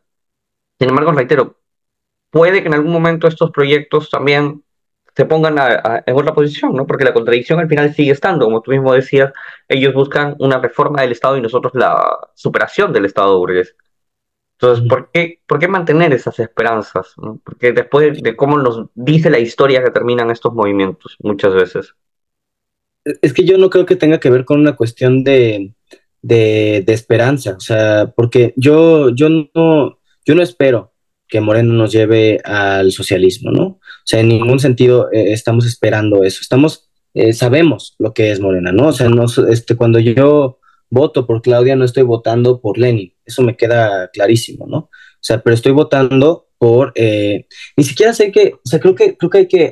Sin embargo, reitero, puede que en algún momento estos proyectos también se pongan en otra posición, ¿no? Porque la contradicción al final sigue estando. Como tú mismo decías, ellos buscan una reforma del Estado y nosotros la superación del Estado burgués. Entonces, ¿por qué mantener esas esperanzas, ¿no? Porque después de cómo nos dice la historia que terminan estos movimientos muchas veces. Es que yo no creo que tenga que ver con una cuestión de esperanza, o sea, porque yo no espero que Moreno nos lleve al socialismo, ¿no? O sea, en ningún sentido estamos esperando eso. Sabemos lo que es Morena, ¿no? O sea, cuando yo voto por Claudia, no estoy votando por Lenin, eso me queda clarísimo, ¿no? O sea, pero estoy votando por, ni siquiera sé que, o sea, creo que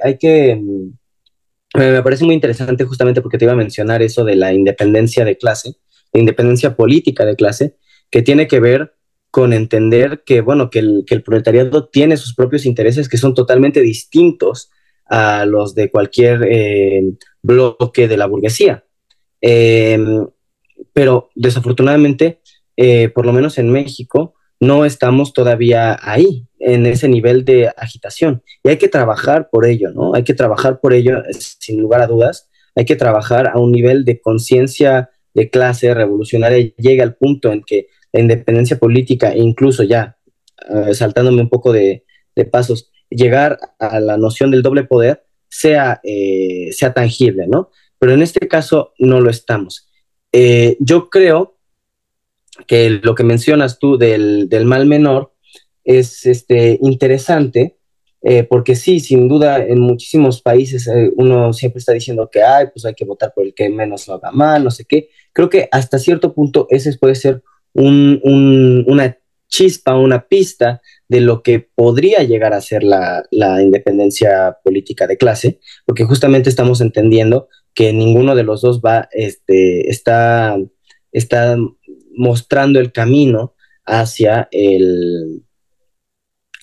hay que me parece muy interesante, justamente porque te iba a mencionar eso de la independencia de clase, la independencia política de clase, que tiene que ver con entender que, bueno, que el proletariado tiene sus propios intereses, que son totalmente distintos a los de cualquier bloque de la burguesía. Pero desafortunadamente, por lo menos en México, no estamos todavía ahí, en ese nivel de agitación. Y hay que trabajar por ello, ¿no? Hay que trabajar por ello, sin lugar a dudas. Hay que trabajar a un nivel de conciencia de clase revolucionaria, y llega al punto en que la independencia política, incluso ya saltándome un poco de pasos, llegar a la noción del doble poder sea tangible, ¿no? Pero en este caso no lo estamos. Yo creo que lo que mencionas tú del mal menor es interesante, porque sí, sin duda, en muchísimos países uno siempre está diciendo que ay, pues hay que votar por el que menos lo haga mal, no sé qué. Creo que hasta cierto punto ese puede ser una chispa, una pista de lo que podría llegar a ser la independencia política de clase, porque justamente estamos entendiendo que ninguno de los dos va, está mostrando el camino hacia el...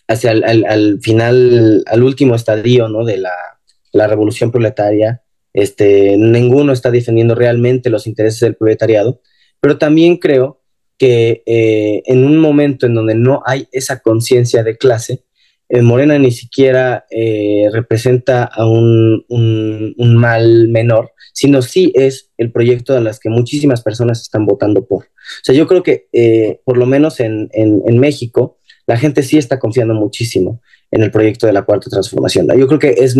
hacia al final, al último estadio, ¿no?, de la revolución proletaria. Ninguno está defendiendo realmente los intereses del proletariado, pero también creo que en un momento en donde no hay esa conciencia de clase, Morena ni siquiera representa a un mal menor, sino sí es el proyecto a las que muchísimas personas están votando por. O sea, yo creo que por lo menos en México, la gente sí está confiando muchísimo en el proyecto de la Cuarta Transformación. Yo creo que es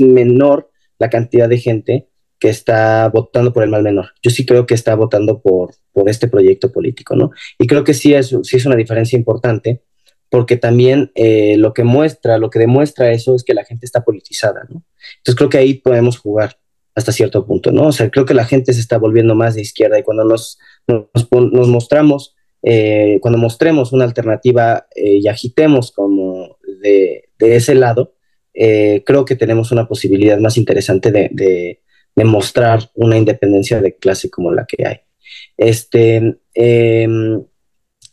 menor la cantidad de gente que está votando por el mal menor. Yo sí creo que está votando por este proyecto político, ¿no? Y creo que sí es una diferencia importante, porque también lo que demuestra eso es que la gente está politizada, ¿no? Entonces creo que ahí podemos jugar hasta cierto punto, ¿no? O sea, creo que la gente se está volviendo más de izquierda, y cuando nos mostramos, cuando mostremos una alternativa y agitemos como de ese lado, creo que tenemos una posibilidad más interesante de mostrar una independencia de clase como la que hay.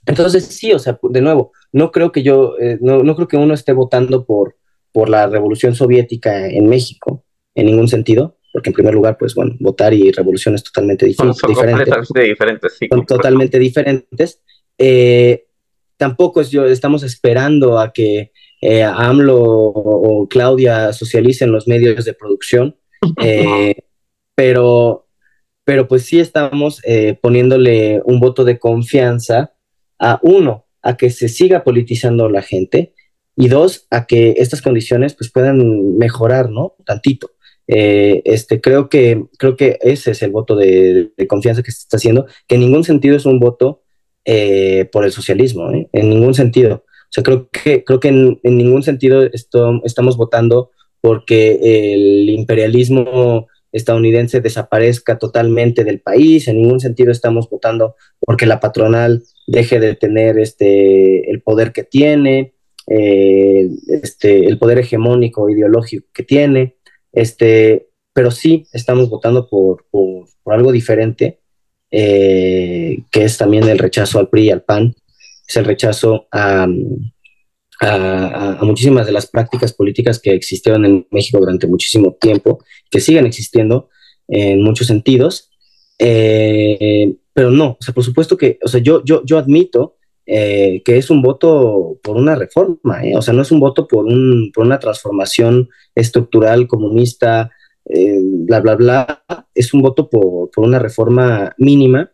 Entonces sí, o sea, de nuevo, no creo que no creo que uno esté votando por la revolución soviética en México, en ningún sentido, porque en primer lugar, pues bueno, votar y revolución es totalmente diferente. Son totalmente diferentes. Tampoco estamos esperando a que AMLO o Claudia socialicen los medios de producción, pero pues sí estamos poniéndole un voto de confianza a uno, a que se siga politizando la gente, y dos, a que estas condiciones pues puedan mejorar, ¿no?, tantito. Creo que ese es el voto de confianza que se está haciendo, que en ningún sentido es un voto por el socialismo, ¿eh? En ningún sentido. O sea, creo que en ningún sentido estamos votando porque el imperialismo estadounidense desaparezca totalmente del país. En ningún sentido estamos votando porque la patronal deje de tener el poder que tiene, el poder hegemónico ideológico que tiene. Pero sí estamos votando por algo diferente, que es también el rechazo al PRI y al PAN, es el rechazo a muchísimas de las prácticas políticas que existieron en México durante muchísimo tiempo, que siguen existiendo en muchos sentidos, pero no, o sea, por supuesto que, o sea, yo admito que es un voto por una reforma, ¿eh? O sea, no es un voto por una transformación estructural comunista, bla, bla, bla. Es un voto por una reforma mínima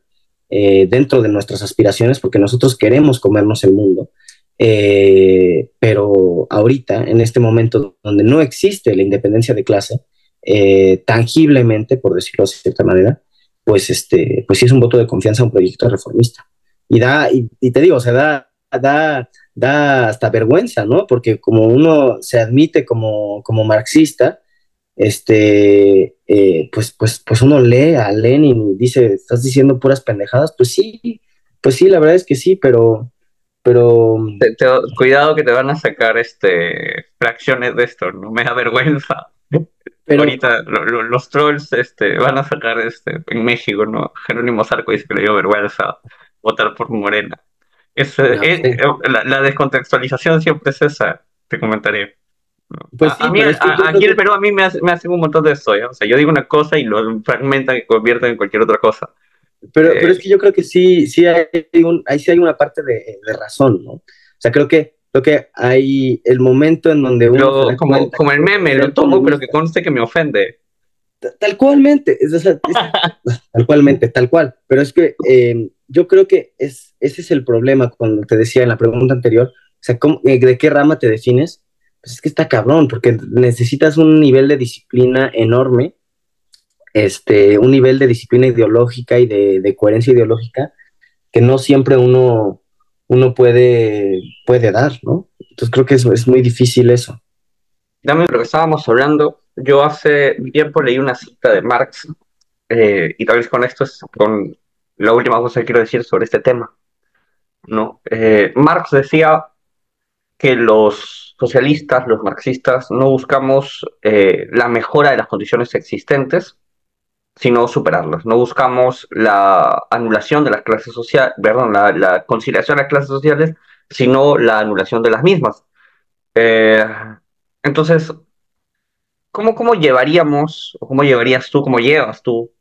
dentro de nuestras aspiraciones, porque nosotros queremos comernos el mundo. Pero ahorita, en este momento donde no existe la independencia de clase, tangiblemente, por decirlo de cierta manera, pues sí es un voto de confianza a un proyecto reformista. Y te digo, o sea, da hasta vergüenza, ¿no? Porque como uno se admite como marxista, pues uno lee a Lenin y dice, ¿estás diciendo puras pendejadas? Pues sí, la verdad es que sí, pero... Cuidado que te van a sacar fracciones de esto, no me da vergüenza. Pero ahorita los trolls van a sacar en México, ¿no? Jerónimo Zarco dice que le dio vergüenza votar por Morena. La descontextualización siempre es esa, te comentaré. Pues sí, aquí en el Perú a mí me hacen un montón de eso, ¿eh? O sea, yo digo una cosa y lo fragmentan y convierten en cualquier otra cosa. Pero es que yo creo que sí hay una parte de razón, ¿no? O sea, creo que hay el momento en donde uno... Como el meme, lo tomo, pero que conste que me ofende. Tal cual. Pero es que... yo creo que ese es el problema cuando te decía en la pregunta anterior, o sea, ¿de qué rama te defines? Pues es que está cabrón, porque necesitas un nivel de disciplina enorme, un nivel de disciplina ideológica y de coherencia ideológica que no siempre uno puede dar, ¿no? Entonces creo que es muy difícil eso. Dame lo que estábamos hablando. Yo hace tiempo leí una cita de Marx, y tal vez con esto es con la última cosa que quiero decir sobre este tema, ¿no? Marx decía que los socialistas, los marxistas, no buscamos la mejora de las condiciones existentes, sino superarlas. No buscamos la anulación de las clases sociales, perdón, la conciliación de las clases sociales, sino la anulación de las mismas. Entonces, ¿cómo llevaríamos, o cómo llevarías tú, cómo llevas tú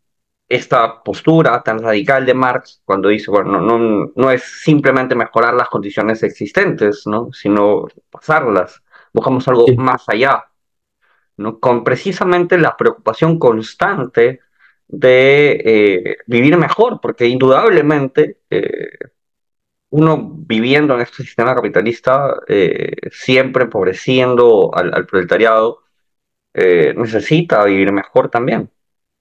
esta postura tan radical de Marx cuando dice, bueno, no es simplemente mejorar las condiciones existentes, ¿no?, sino pasarlas, buscamos algo más allá, ¿no?, con precisamente la preocupación constante de vivir mejor, porque indudablemente uno viviendo en este sistema capitalista, siempre empobreciendo al proletariado, necesita vivir mejor también.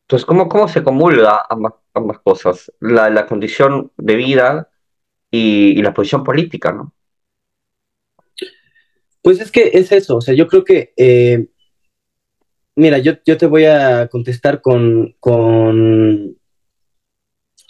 Entonces, ¿cómo se comulga ambas cosas? La condición de vida y la posición política, ¿no? Pues es que es eso, o sea, yo creo que... mira, yo te voy a contestar con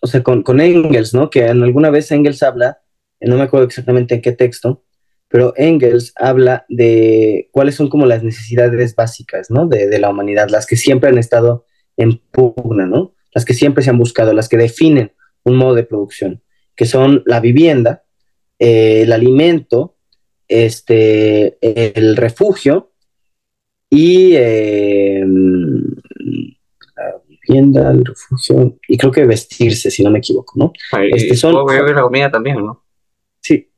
Engels, ¿no? Que alguna vez Engels habla, no me acuerdo exactamente en qué texto, pero Engels habla de cuáles son como las necesidades básicas, ¿no?, de la humanidad, las que siempre han estado en pugna, ¿no?, las que siempre se han buscado, las que definen un modo de producción, que son la vivienda, el alimento, el refugio y la vivienda, el refugio y creo que vestirse, si no me equivoco, ¿no? Ay, voy a ver la comida también, ¿no? Sí,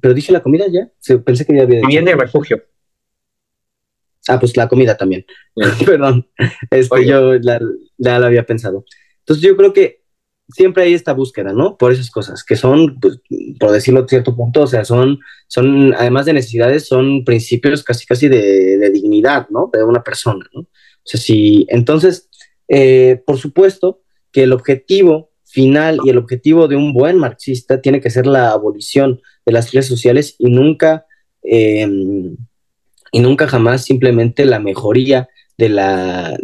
pero dije la comida ya, pensé que ya había dicho. Vivienda y refugio. Ah, pues la comida también. Perdón, yo ya lo había pensado. Entonces yo creo que siempre hay esta búsqueda, ¿no?, por esas cosas, que son, pues, por decirlo a cierto punto, o sea, son además de necesidades, son principios casi de dignidad, ¿no?, de una persona, ¿no? O sea, sí, entonces, por supuesto que el objetivo final y el objetivo de un buen marxista tiene que ser la abolición de las clases sociales y nunca jamás simplemente la mejoría de las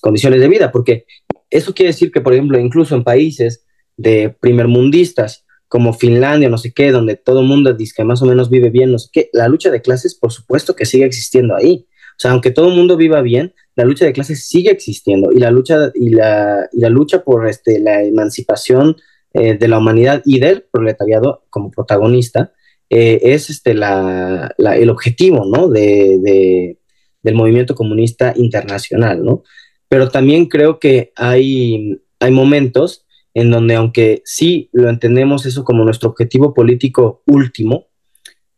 condiciones de vida, porque eso quiere decir que, por ejemplo, incluso en países de primermundistas como Finlandia, no sé qué, donde todo el mundo dice que más o menos vive bien, no sé qué, la lucha de clases, por supuesto que sigue existiendo ahí. O sea, aunque todo el mundo viva bien, la lucha de clases sigue existiendo, y la lucha por la emancipación de la humanidad y del proletariado como protagonista es el objetivo, ¿no?, del movimiento comunista internacional, ¿no? Pero también creo que hay momentos en donde, aunque sí lo entendemos eso como nuestro objetivo político último,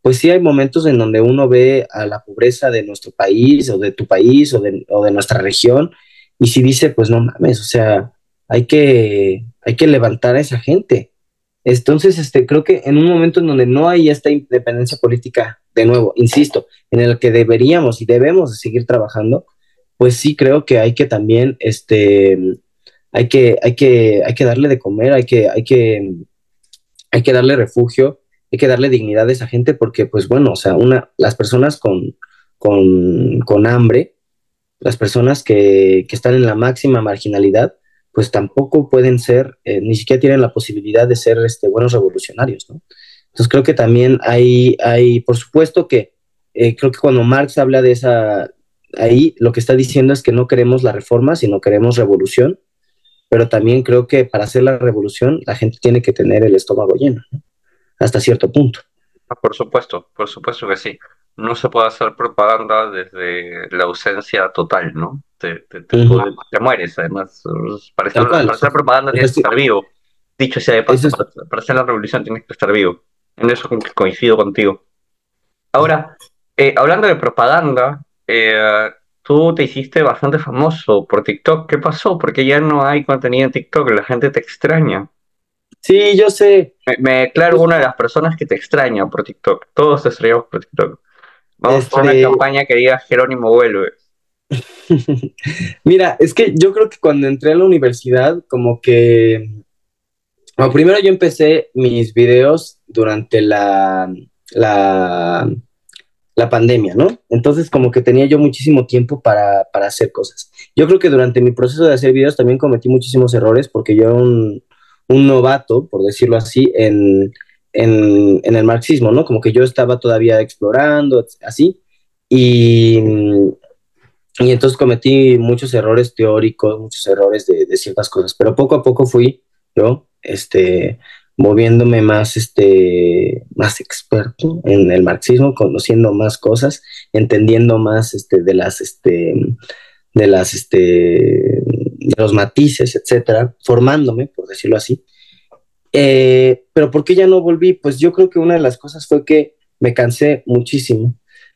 pues sí hay momentos en donde uno ve a la pobreza de nuestro país o de tu país o de nuestra región y sí dice, pues no mames, o sea, hay que levantar a esa gente. Entonces, creo que en un momento en donde no hay esta independencia política, de nuevo, insisto, en el que deberíamos y debemos seguir trabajando, pues sí creo que hay que también, hay que darle de comer, hay que darle refugio, hay que darle dignidad a esa gente, porque pues bueno, o sea, las personas con hambre, las personas que están en la máxima marginalidad, pues tampoco pueden ser, ni siquiera tienen la posibilidad de ser buenos revolucionarios, ¿no? Entonces creo que también hay por supuesto que, creo que cuando Marx habla de esa... Ahí lo que está diciendo es que no queremos la reforma, sino queremos revolución, pero también creo que para hacer la revolución la gente tiene que tener el estómago lleno, ¿no?, hasta cierto punto. Por supuesto que sí. No se puede hacer propaganda desde la ausencia total, ¿no? Te mueres, además. Para hacer propaganda tienes que estar vivo. Dicho sea de paso, para hacer la revolución tienes que estar vivo. En eso coincido contigo. Ahora, hablando de propaganda... tú te hiciste bastante famoso por TikTok. ¿Qué pasó? Porque ya no hay contenido en TikTok, la gente te extraña. Sí, yo sé. Me declaro una de las personas que te extraña por TikTok. Todos te extrañamos por TikTok. Vamos a una campaña que diga Jerónimo vuelve. Mira, es que yo creo que cuando entré a la universidad, como que... Bueno, primero yo empecé mis videos durante la... la pandemia, ¿no? Entonces como que tenía yo muchísimo tiempo para hacer cosas. Yo creo que durante mi proceso de hacer videos también cometí muchísimos errores porque yo era un novato, por decirlo así, en el marxismo, ¿no? Como que yo estaba todavía explorando, así, y entonces cometí muchos errores teóricos, muchos errores de ciertas cosas, pero poco a poco fui yo, moviéndome más, más experto en el marxismo, conociendo más cosas, entendiendo más, de los matices, etcétera, formándome, por decirlo así. Pero ¿por qué ya no volví? Pues yo creo que una de las cosas fue que me cansé muchísimo.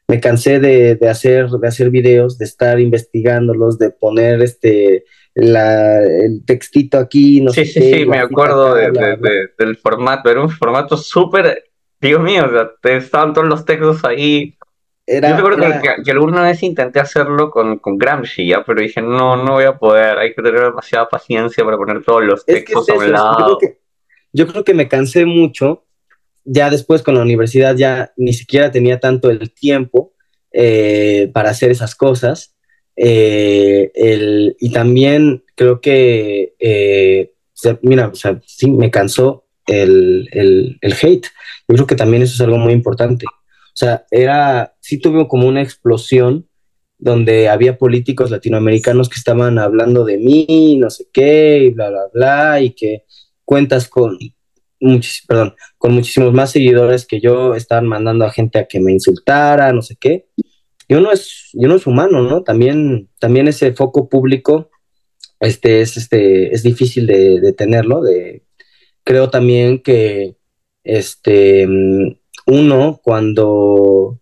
Me cansé de hacer videos, de estar investigándolos, de poner el textito aquí. No sé qué, me acuerdo acá, del formato. Era un formato súper, Dios mío, o sea, estaban todos los textos ahí. Yo recuerdo que alguna vez intenté hacerlo con Gramsci, ¿ya? Pero dije, no voy a poder, hay que tener demasiada paciencia para poner todos los textos a un lado. Yo creo que me cansé mucho. Ya después con la universidad ya ni siquiera tenía tanto el tiempo para hacer esas cosas. Y también creo que, sí, me cansó el hate. Yo creo que también eso es algo muy importante. O sea, sí tuve como una explosión donde había políticos latinoamericanos que estaban hablando de mí, no sé qué, y bla, bla, bla, y que cuentas con muchísimos más seguidores que yo, estaban mandando a gente a que me insultara, no sé qué. Y uno es humano, ¿no? También ese foco público es difícil de tenerlo. Creo también que uno cuando...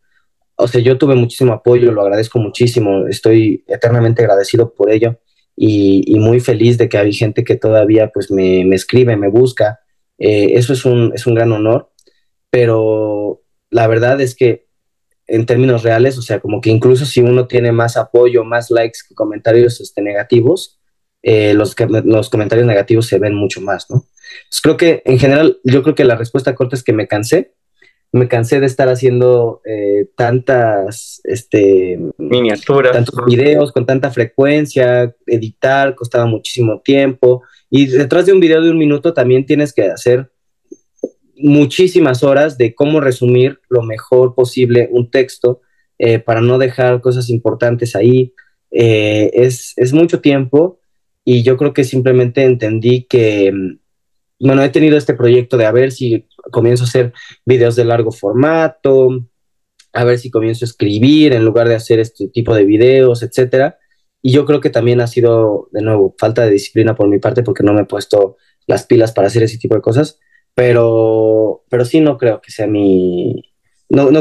O sea, yo tuve muchísimo apoyo, lo agradezco muchísimo, estoy eternamente agradecido por ello. Y muy feliz de que hay gente que todavía pues me escribe, me busca. Eso es un gran honor, pero la verdad es que en términos reales, o sea, como que incluso si uno tiene más apoyo, más likes que comentarios negativos, los comentarios negativos se ven mucho más, ¿no? Entonces creo que en general, yo creo que la respuesta corta es que me cansé de estar haciendo tantas miniaturas, tantos videos con tanta frecuencia. Editar costaba muchísimo tiempo, y detrás de un video de 1 minuto también tienes que hacer muchísimas horas de cómo resumir lo mejor posible un texto para no dejar cosas importantes ahí. Es mucho tiempo, y yo creo que simplemente entendí que, bueno, he tenido este proyecto de a ver si comienzo a hacer videos de largo formato, a ver si comienzo a escribir en lugar de hacer este tipo de videos, etcétera. Y yo creo que también ha sido, de nuevo, falta de disciplina por mi parte, porque no me he puesto las pilas para hacer ese tipo de cosas, pero sí, no creo que sea no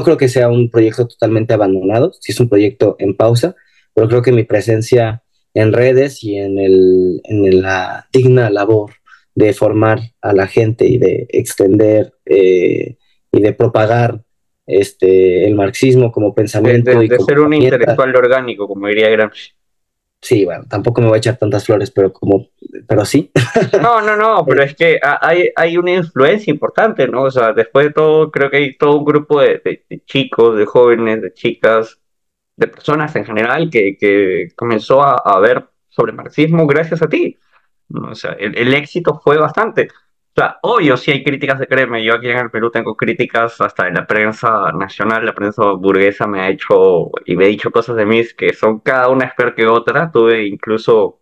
creo que sea un proyecto totalmente abandonado. Sí es un proyecto en pausa, pero creo que mi presencia en redes y en la digna labor de formar a la gente y de extender y de propagar el marxismo como pensamiento. De ser un intelectual orgánico, como diría Gramsci. Sí, bueno, tampoco me voy a echar tantas flores, pero sí. No, pero es que hay una influencia importante, ¿no? O sea, después de todo, creo que hay todo un grupo de chicos, de jóvenes, de chicas, de personas en general que comenzó a ver sobre marxismo gracias a ti. O sea, el éxito fue bastante. O sea, obvio, sí hay críticas, créeme, yo aquí en el Perú tengo críticas hasta en la prensa nacional, la prensa burguesa me ha hecho y me ha dicho cosas de mí que son cada una peor que otra. Tuve incluso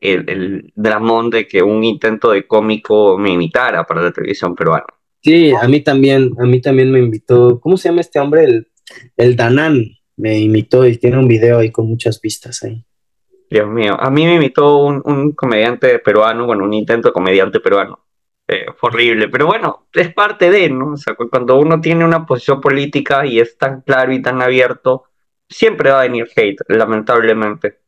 el dramón de que un intento de cómico me imitara para la televisión peruana. Sí, a mí también me invitó, ¿cómo se llama este hombre? El Danán me imitó, y tiene un video ahí con muchas vistas ahí. Dios mío, a mí me imitó un comediante peruano, bueno, un intento de comediante peruano. Horrible, pero bueno, es parte de, ¿no? O sea, cuando uno tiene una posición política y es tan claro y tan abierto, siempre va a venir hate, lamentablemente.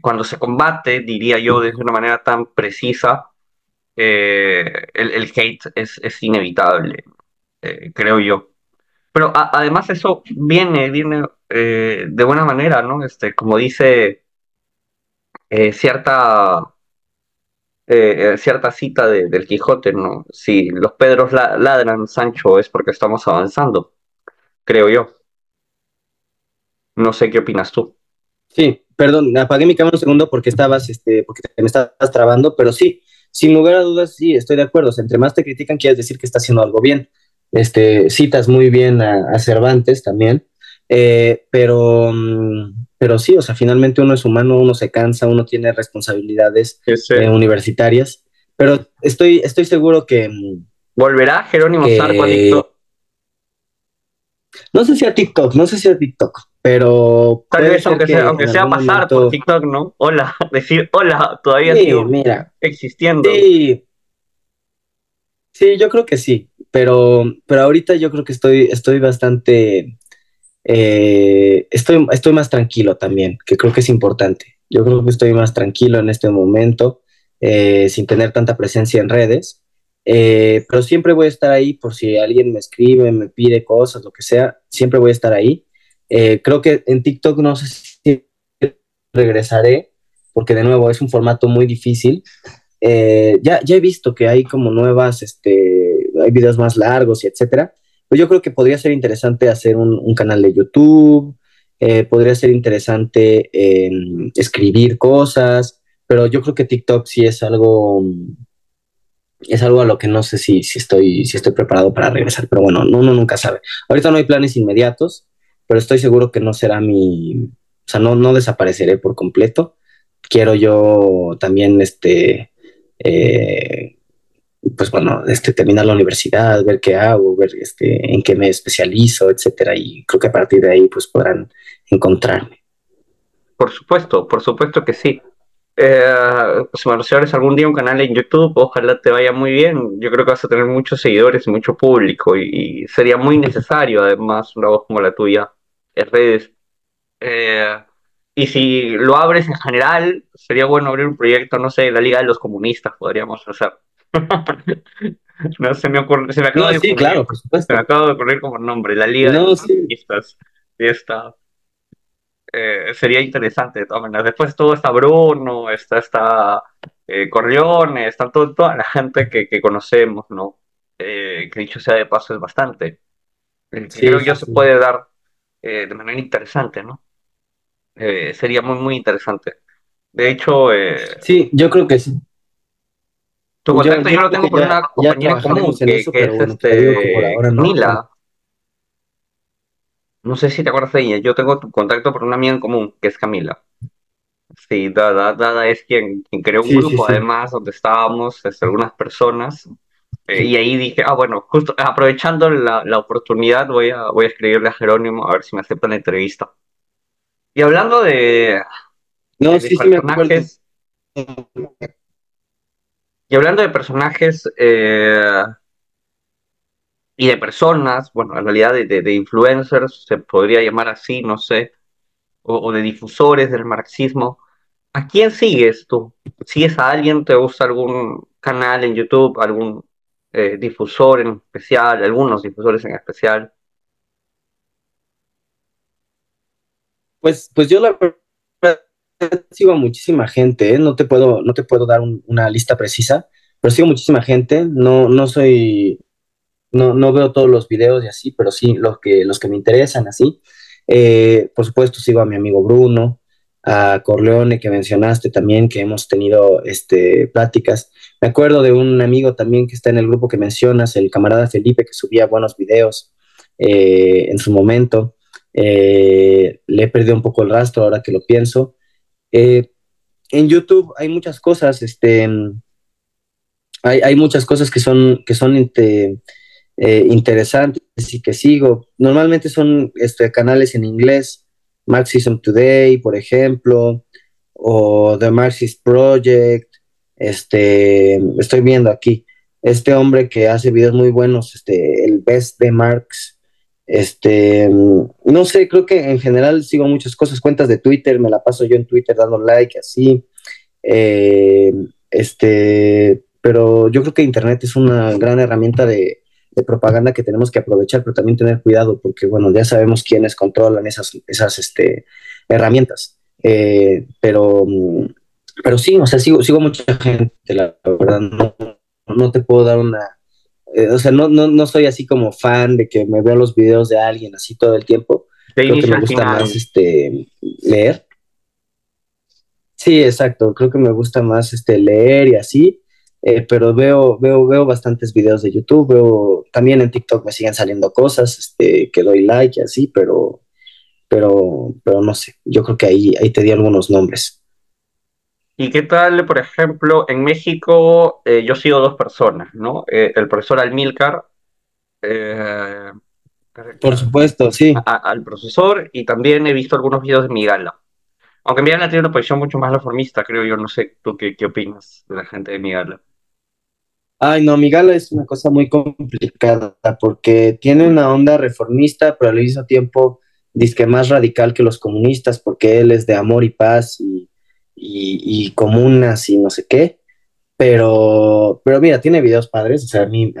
Cuando se combate, diría yo, de una manera tan precisa, el hate es inevitable, creo yo. Pero además eso viene de buena manera, ¿no? Como dice cierta cierta cita del Quijote, ¿no? Si los Pedros ladran, Sancho, es porque estamos avanzando, creo yo. No sé qué opinas tú. Sí, perdón, apagué mi cámara un segundo porque estabas, porque me estabas trabando, pero sí, sin lugar a dudas, sí, estoy de acuerdo. O sea, entre más te critican, quieres decir que está haciendo algo bien. Citas muy bien a Cervantes también, pero sí, o sea, finalmente uno es humano, uno se cansa, uno tiene responsabilidades universitarias, pero estoy seguro que... ¿Volverá Jerónimo Zarco a TikTok? No sé si a TikTok, pero... Tal vez aunque sea pasar momento... por TikTok, ¿no? Hola, decir hola, todavía sí, sigo existiendo. Sí, sí, yo creo que sí. Pero ahorita yo creo que estoy bastante, estoy más tranquilo también, que creo que es importante. Yo creo que estoy más tranquilo en este momento, sin tener tanta presencia en redes, pero siempre voy a estar ahí por si alguien me escribe, me pide cosas, lo que sea, siempre voy a estar ahí. Creo que en TikTok no sé si regresaré, porque de nuevo es un formato muy difícil. Ya he visto que hay como nuevas, hay videos más largos y etcétera, pero yo creo que podría ser interesante hacer un canal de YouTube, podría ser interesante escribir cosas, pero yo creo que TikTok sí es algo a lo que no sé si estoy preparado para regresar, pero bueno, uno nunca sabe. Ahorita no hay planes inmediatos, pero estoy seguro que no será o sea, no desapareceré por completo. Quiero yo también pues bueno, terminar la universidad, ver qué hago, ver en qué me especializo, etcétera, y creo que a partir de ahí pues podrán encontrarme. Por supuesto que sí. Si abres algún día un canal en YouTube, ojalá te vaya muy bien. Yo creo que vas a tener muchos seguidores, mucho público, y sería muy necesario además una voz como la tuya en redes. Y si lo abres en general, sería bueno abrir un proyecto, no sé, la Liga de los Comunistas podríamos hacer. No se me ocurre, se me acaba de ocurrir, claro, por supuesto. Se me acaba de ocurrir como nombre, la Liga de los Comunistas. Y esta, sería interesante de todas maneras. Después todo está Bruno, está Corleone, está toda la gente que conocemos, ¿no? Que dicho sea de paso es bastante. Sí, creo que ya se puede dar de manera interesante, ¿no? Sería muy, muy interesante. De hecho... sí, yo creo que sí. Tu contacto yo lo tengo por una compañera en común, que es Camila. No sé si te acuerdas de ella. Yo tengo tu contacto por una amiga en común, que es Camila. Sí, Dada es quien creó un grupo, además, donde estábamos algunas personas. Y ahí dije, bueno, justo aprovechando la oportunidad, voy a escribirle a Jerónimo a ver si me acepta la entrevista. Y hablando de... No, de personajes, me acuerdo. Y hablando de personajes y de personas, bueno, en realidad de influencers, se podría llamar así, no sé, o de difusores del marxismo, ¿a quién sigues tú? ¿Sigues a alguien? ¿Te gusta algún canal en YouTube? ¿Algún difusor en especial? ¿Algunos difusores en especial? Pues yo la verdad sigo a muchísima gente, ¿eh? No te puedo dar una lista precisa, pero sigo muchísima gente. No veo todos los videos y así, pero sí los que me interesan así. Por supuesto sigo a mi amigo Bruno, a Corleone, que mencionaste también, que hemos tenido pláticas. Me acuerdo de un amigo también que está en el grupo que mencionas, el camarada Felipe, que subía buenos videos en su momento. Le he perdido un poco el rastro ahora que lo pienso. En YouTube hay muchas cosas, hay muchas cosas que son interesantes y que sigo. Normalmente son canales en inglés, Marxism Today, por ejemplo, o The Marxist Project. Estoy viendo aquí este hombre que hace videos muy buenos, el Best de Marx. No sé, creo que en general sigo muchas cosas, cuentas de Twitter, me la paso yo en Twitter dando like, así, pero yo creo que Internet es una gran herramienta de propaganda que tenemos que aprovechar, pero también tener cuidado, porque bueno, ya sabemos quiénes controlan esas herramientas, pero Pero sí, o sea, sigo mucha gente, la verdad, no te puedo dar una... o sea, no soy así como fan de que me veo los videos de alguien así todo el tiempo. Creo que me gusta más leer. Sí, exacto, creo que me gusta más leer y así, pero veo bastantes videos de YouTube, también en TikTok me siguen saliendo cosas que doy like y así, pero no sé, yo creo que ahí te di algunos nombres. ¿Y qué tal, por ejemplo, en México? Yo sigo dos personas, ¿no? El profesor Almílcar. Por supuesto, sí. Al profesor, y también he visto algunos videos de Miguala. Aunque Miguala tiene una posición mucho más reformista, creo yo. No sé, ¿tú qué opinas de la gente de Miguala? Ay, no, Miguala es una cosa muy complicada, porque tiene una onda reformista, pero al mismo tiempo dizque más radical que los comunistas, porque él es de amor y paz y comunas y no sé qué, pero mira, tiene videos padres, o sea, a mí,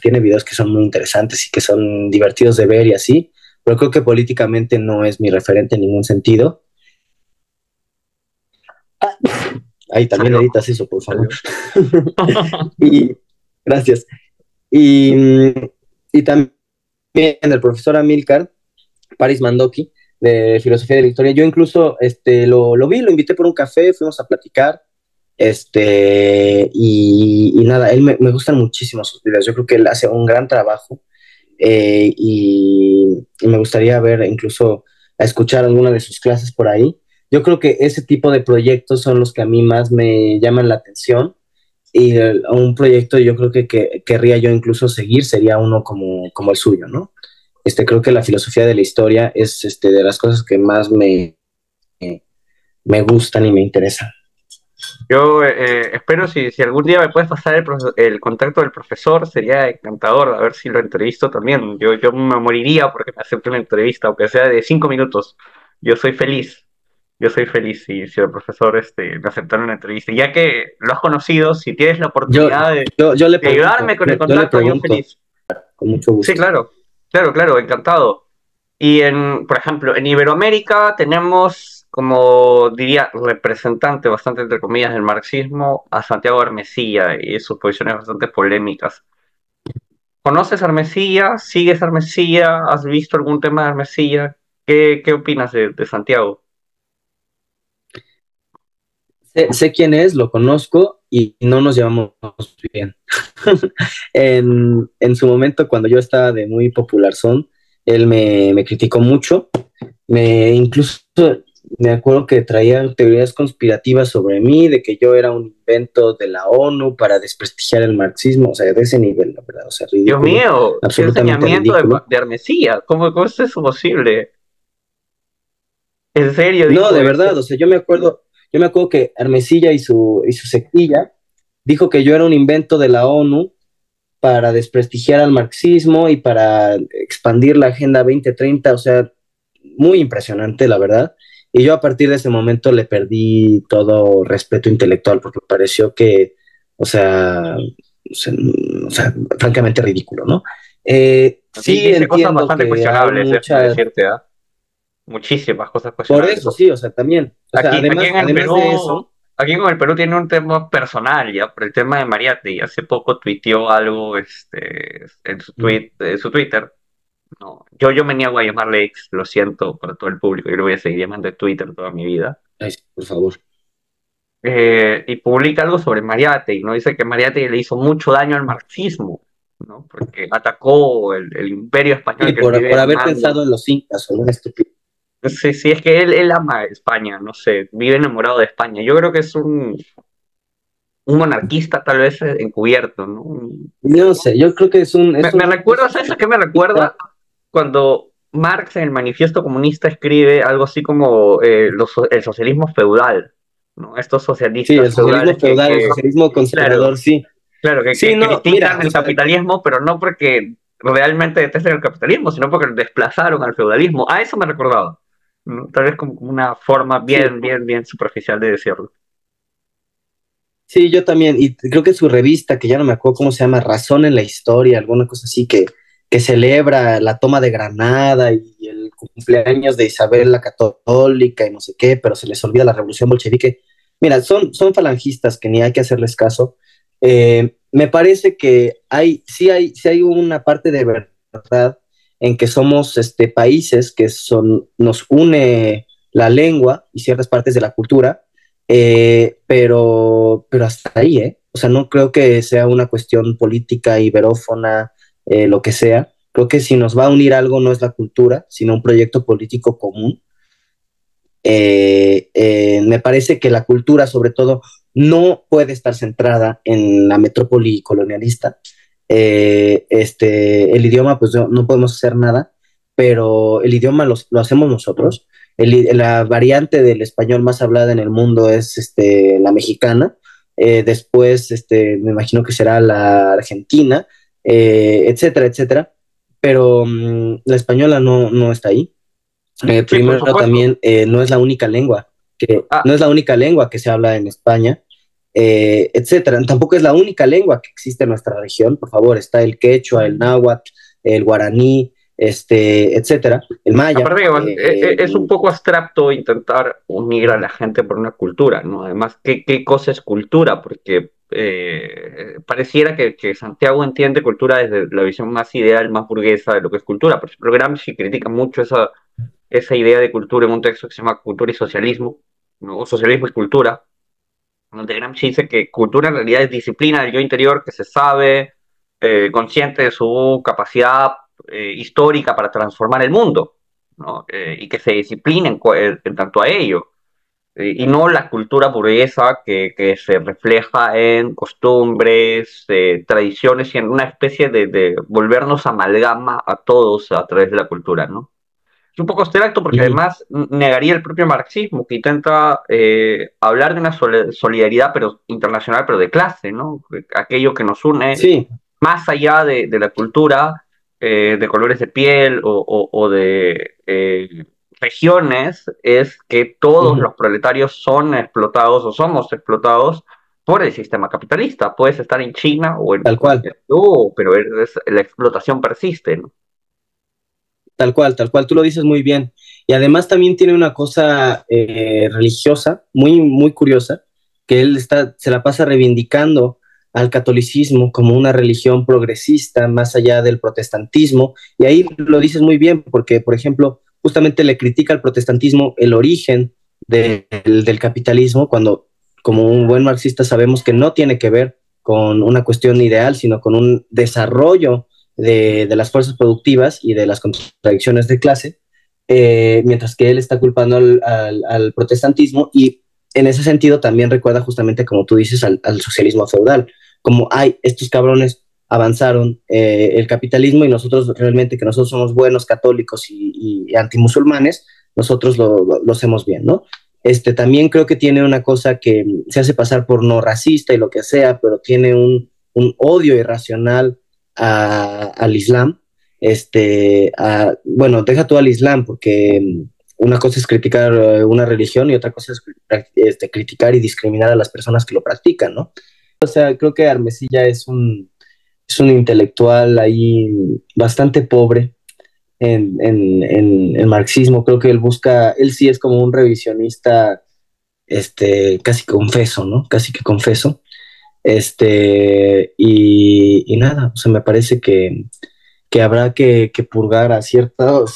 tiene videos que son muy interesantes y que son divertidos de ver y así, pero creo que políticamente no es mi referente en ningún sentido. Ah, ahí también editas eso, por favor. Gracias. Y también el profesor Amílcar París Mandoki, de filosofía de la historia. Yo incluso lo vi, lo invité por un café, fuimos a platicar, y nada, él me gustan muchísimo sus videos, yo creo que él hace un gran trabajo, y me gustaría ver, incluso a escuchar alguna de sus clases por ahí. Yo creo que ese tipo de proyectos son los que a mí más me llaman la atención, y un proyecto yo creo que querría yo incluso seguir, sería uno como el suyo, ¿no? Creo que la filosofía de la historia es de las cosas que más me gustan y me interesan. Yo espero, si algún día me puedes pasar el contacto del profesor, sería encantador, a ver si lo entrevisto también. Yo me moriría porque me acepte una entrevista, aunque sea de 5 minutos. Yo soy feliz si el profesor me aceptara una entrevista. Ya que lo has conocido, si tienes la oportunidad de ayudarme con el contacto, yo feliz. Con mucho gusto. Sí, claro. Claro, encantado. Y, por ejemplo, en Iberoamérica tenemos, como diría, representante, bastante entre comillas, del marxismo, a Santiago Armesilla y sus posiciones bastante polémicas. ¿Conoces a Armesilla? ¿Sigues a Armesilla? ¿Has visto algún tema de Armesilla? ¿Qué opinas de Santiago? Sé quién es, lo conozco y no nos llevamos bien. en su momento, cuando yo estaba de muy popularzón, él me criticó mucho. Incluso me acuerdo que traía teorías conspirativas sobre mí, de que yo era un invento de la ONU para desprestigiar el marxismo, o sea, de ese nivel, la verdad. O sea, ridículo, Dios mío, qué enseñamiento de Armesilla. ¿Cómo es eso posible? ¿En serio? No, de verdad, o sea, yo me acuerdo que Armesilla y su sectilla dijo que yo era un invento de la ONU para desprestigiar al marxismo y para expandir la Agenda 2030, o sea, muy impresionante, la verdad. Y yo a partir de ese momento le perdí todo respeto intelectual porque me pareció que, o sea francamente ridículo, ¿no? Sí, dice cosas bastante cuestionables, decirte, ¿ah? Muchísimas cosas cuestionables. Por eso, sí, o sea, también. Aquí con el Perú tiene un tema personal, ya, por el tema de Mariategui. Hace poco tuiteó algo en su Twitter. No, yo me niego a llamarle ex, lo siento para todo el público. Yo lo voy a seguir llamando de Twitter toda mi vida. Ay, por favor. Y publica algo sobre Mariategui, ¿no? Dice que Mariategui le hizo mucho daño al marxismo, ¿no? Porque atacó el imperio español. Sí, por haber pensado en los incas, o una estupidez. Sí, es que él ama España, no sé, vive enamorado de España. Yo creo que es un monarquista tal vez encubierto, ¿no? No sé, yo creo que me recuerda, ¿sabes a qué me recuerda? Cuando Marx en el Manifiesto Comunista escribe algo así como el socialismo feudal, ¿no? Estos socialistas. Sí, el socialismo feudal, el socialismo conservador, claro, sí. Claro, critican el capitalismo, pero no porque realmente detestan el capitalismo, sino porque desplazaron al feudalismo. A eso me recordaba. Tal vez como una forma bien superficial de decirlo. Sí, yo también, y creo que su revista, que ya no me acuerdo cómo se llama, Razón en la Historia, alguna cosa así, que celebra la toma de Granada y el cumpleaños de Isabel la Católica y no sé qué, pero se les olvida la revolución bolchevique. Mira, son falangistas que ni hay que hacerles caso. Me parece que sí hay una parte de verdad en que somos países que nos une la lengua y ciertas partes de la cultura, pero hasta ahí, O sea, no creo que sea una cuestión política, iberófona, lo que sea. Creo que si nos va a unir algo no es la cultura, sino un proyecto político común. Me parece que la cultura, sobre todo, no puede estar centrada en la metrópoli colonialista. El idioma, pues no podemos hacer nada, pero el idioma lo hacemos nosotros. La variante del español más hablada en el mundo es la mexicana. Después, me imagino que será la argentina, etcétera, etcétera. Pero la española no está ahí. Sí, primero también no es la única lengua que se habla en España, etcétera. Tampoco es la única lengua que existe en nuestra región, por favor. Está el quechua, el náhuatl, el guaraní, etcétera, el maya. Aparte, es un poco abstracto intentar unir a la gente por una cultura, ¿no? Además, ¿qué cosa es cultura? Porque pareciera que Santiago entiende cultura desde la visión más ideal, más burguesa de lo que es cultura. Por ejemplo, Gramsci critica mucho esa idea de cultura en un texto que se llama Cultura y Socialismo, ¿no? O Socialismo y Cultura, donde Gramsci dice que cultura en realidad es disciplina del yo interior que se sabe, consciente de su capacidad histórica para transformar el mundo, ¿no? Y que se disciplina en tanto a ello, y no la cultura burguesa que se refleja en costumbres, tradiciones, y en una especie de volvernos amalgama a todos a través de la cultura, ¿no? Es un poco abstracto porque además negaría el propio marxismo, que intenta hablar de una solidaridad internacional, pero de clase, ¿no? Aquello que nos une, sí, más allá de la cultura, de colores de piel o de regiones, es que todos los proletarios son explotados o somos explotados por el sistema capitalista. Puedes estar en China o en Perú, pero la explotación persiste, ¿no? Tal cual, tú lo dices muy bien. Y además también tiene una cosa religiosa, muy, muy curiosa, que él se la pasa reivindicando al catolicismo como una religión progresista, más allá del protestantismo. Y ahí lo dices muy bien, porque, por ejemplo, justamente le critica al protestantismo el origen del capitalismo, cuando, como un buen marxista, sabemos que no tiene que ver con una cuestión ideal, sino con un desarrollo de las fuerzas productivas y de las contradicciones de clase, mientras que él está culpando al protestantismo, y en ese sentido también recuerda justamente, como tú dices, al socialismo feudal, como, ay, estos cabrones avanzaron el capitalismo, y nosotros realmente, que nosotros somos buenos católicos y antimusulmanes, nosotros lo hacemos bien, ¿no? También creo que tiene una cosa que se hace pasar por no racista y lo que sea, pero tiene un odio irracional al Islam. Bueno, deja tú al Islam, porque una cosa es criticar una religión y otra cosa es criticar y discriminar a las personas que lo practican, ¿no? O sea, creo que Armesilla es un intelectual ahí bastante pobre en marxismo. Creo que él sí es como un revisionista, casi confeso, ¿no? Casi que confeso. Y nada, o sea, me parece que habrá que purgar a ciertas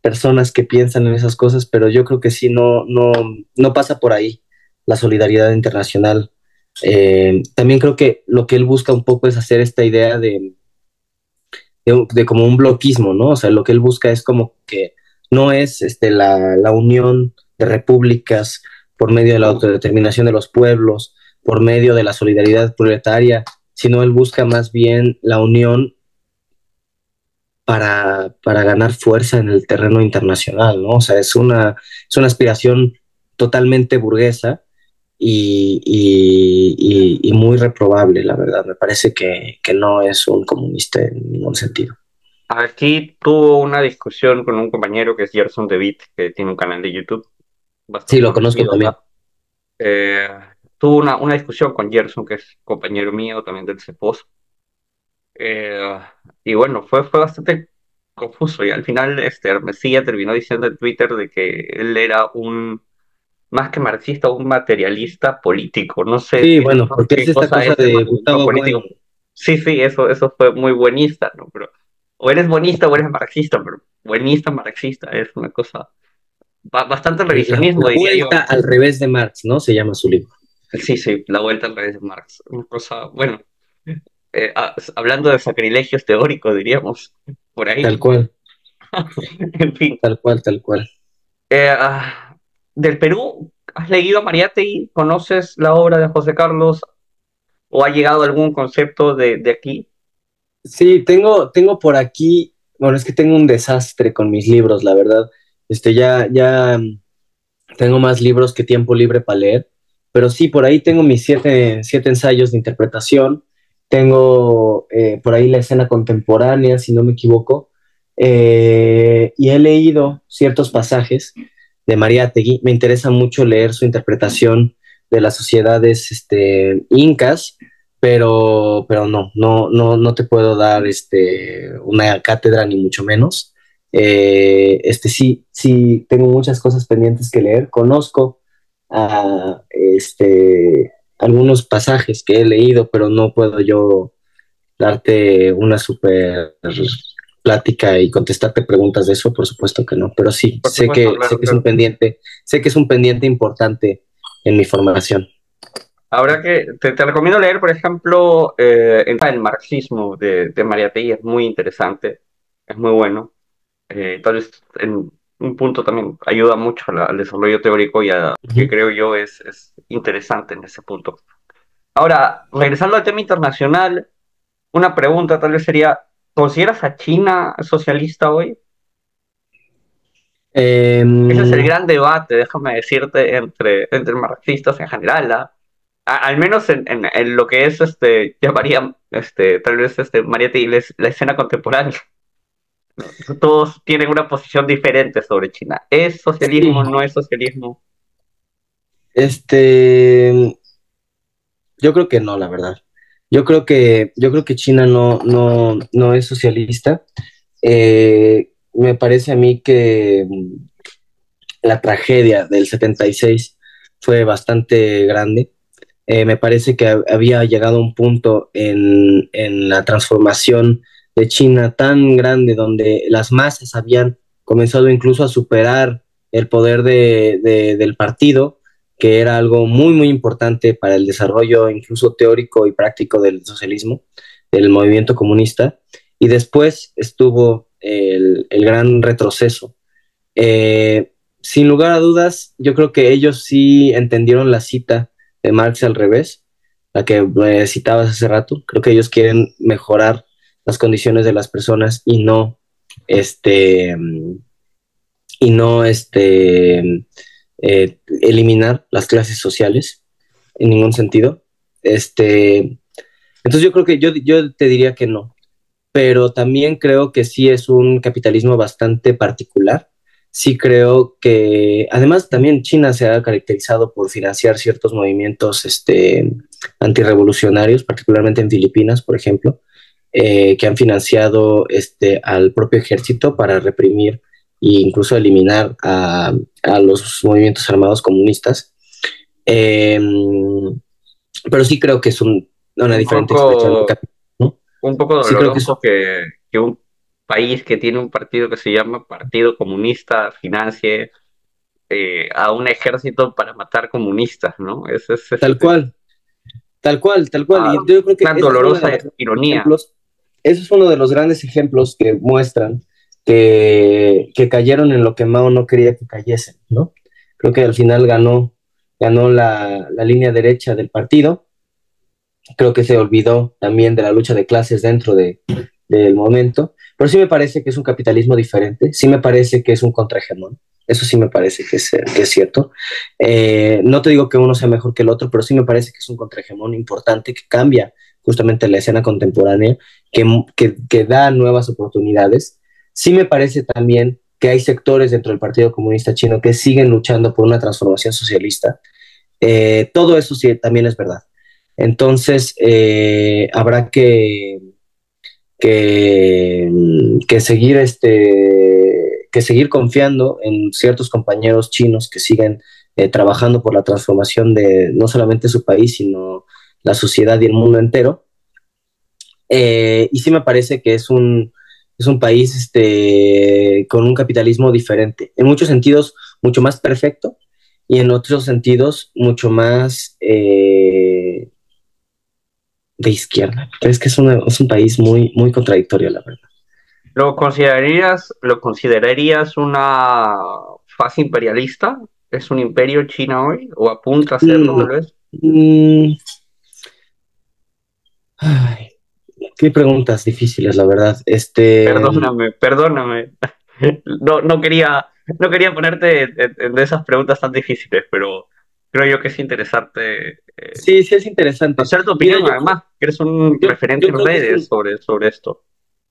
personas que piensan en esas cosas, pero yo creo que sí, no pasa por ahí la solidaridad internacional. También creo que lo que él busca un poco es hacer esta idea de como un bloquismo, ¿no? O sea, lo que él busca es como que no es la unión de repúblicas por medio de la autodeterminación de los pueblos, por medio de la solidaridad proletaria, sino él busca más bien la unión para ganar fuerza en el terreno internacional, ¿no? O sea, es una aspiración totalmente burguesa y muy reprobable, la verdad. Me parece que no es un comunista en ningún sentido. Aquí tuvo una discusión con un compañero que es Gerson DeVitt, que tiene un canal de YouTube. Sí, lo conozco también. Tuve una discusión con Gerson, que es compañero mío también del CEPOS, y bueno, fue bastante confuso, y al final Armesilla terminó diciendo en Twitter de que él era un más que marxista, un materialista político, no sé. Sí, bueno, porque es esta cosa de Gustavo político. Bueno. Sí, sí, eso fue muy buenista, ¿no? Pero, o eres buenista o eres marxista, pero buenista, marxista, es una cosa... bastante revisionismo. La vuelta al revés de Marx, ¿no? Se llama su libro. Sí, sí, la vuelta al revés de Marx. Una cosa, bueno, hablando de sacrilegios teóricos, diríamos, por ahí. Tal cual. En fin. Tal cual, tal cual. Del Perú, ¿has leído a Mariategui? ¿Conoces la obra de José Carlos? ¿O ha llegado algún concepto de aquí? Sí, tengo por aquí... Bueno, es que tengo un desastre con mis libros, la verdad. Ya tengo más libros que tiempo libre para leer, pero sí, por ahí tengo mis siete ensayos de interpretación, tengo por ahí la escena contemporánea, si no me equivoco, y he leído ciertos pasajes de Mariategui. Me interesa mucho leer su interpretación de las sociedades incas, pero no te puedo dar una cátedra ni mucho menos. Sí, tengo muchas cosas pendientes que leer. Conozco algunos pasajes que he leído, pero no puedo yo darte una súper plática y contestarte preguntas de eso, por supuesto que no. Pero sí, sé que es un pendiente, sé que es un pendiente importante en mi formación. Ahora que te recomiendo leer, por ejemplo, el marxismo de Mariategui, es muy interesante, es muy bueno. Entonces, en un punto también ayuda mucho al desarrollo teórico y que creo yo es interesante en ese punto. Ahora, regresando al tema internacional, una pregunta tal vez sería, ¿consideras a China socialista hoy? Ese es el gran debate, déjame decirte, entre marxistas en general, al menos en lo que es, llamaría, tal vez, Mariategui, la escena contemporánea. Todos tienen una posición diferente sobre China. ¿Es socialismo? ¿No es socialismo? Yo creo que no, la verdad. Yo creo que China no es socialista. Me parece a mí que la tragedia del 76 fue bastante grande. Me parece que había llegado a un punto en la transformación de China tan grande, donde las masas habían comenzado incluso a superar el poder del partido, que era algo muy, muy importante para el desarrollo incluso teórico y práctico del socialismo, del movimiento comunista, y después estuvo el gran retroceso. Sin lugar a dudas, yo creo que ellos sí entendieron la cita de Marx al revés, la que citabas hace rato. Creo que ellos quieren mejorar las condiciones de las personas y no eliminar las clases sociales en ningún sentido. Entonces yo creo que yo te diría que no, pero también creo que sí es un capitalismo bastante particular. Sí creo que además también China se ha caracterizado por financiar ciertos movimientos antirrevolucionarios, particularmente en Filipinas, por ejemplo. Que han financiado al propio ejército para reprimir e incluso eliminar a los movimientos armados comunistas. Pero sí creo que es una diferente expresión. ¿No? Un poco doloroso, sí creo que un país que tiene un partido que se llama Partido Comunista financie a un ejército para matar comunistas, ¿no? Tal cual. Y yo creo que tan dolorosa ironía. Eso es uno de los grandes ejemplos que muestran que cayeron en lo que Mao no quería que cayesen, ¿no? Creo que al final ganó la línea derecha del partido. Creo que se olvidó también de la lucha de clases dentro del momento. Pero sí me parece que es un capitalismo diferente. Sí me parece que es un contrahegemón. Eso sí me parece que es cierto. No te digo que uno sea mejor que el otro, pero sí me parece que es un contrahegemón importante que cambia justamente la escena contemporánea, que da nuevas oportunidades. Sí me parece también que hay sectores dentro del Partido Comunista Chino que siguen luchando por una transformación socialista. Todo eso sí también es verdad. Entonces, habrá que seguir que seguir confiando en ciertos compañeros chinos que siguen trabajando por la transformación de no solamente su país, sino la sociedad y el mundo entero. Y sí me parece que es un país con un capitalismo diferente, en muchos sentidos mucho más perfecto y en otros sentidos mucho más de izquierda. Es que es un país muy, muy contradictorio, la verdad. ¿Lo considerarías una fase imperialista? ¿Es un imperio China hoy? ¿O apunta a serlo, tal vez? Ay, qué preguntas difíciles, la verdad. Perdóname. No quería ponerte de esas preguntas tan difíciles, pero creo yo que es interesante. Sí, es interesante. Hacer tu opinión, además, que eres un referente en redes sobre esto.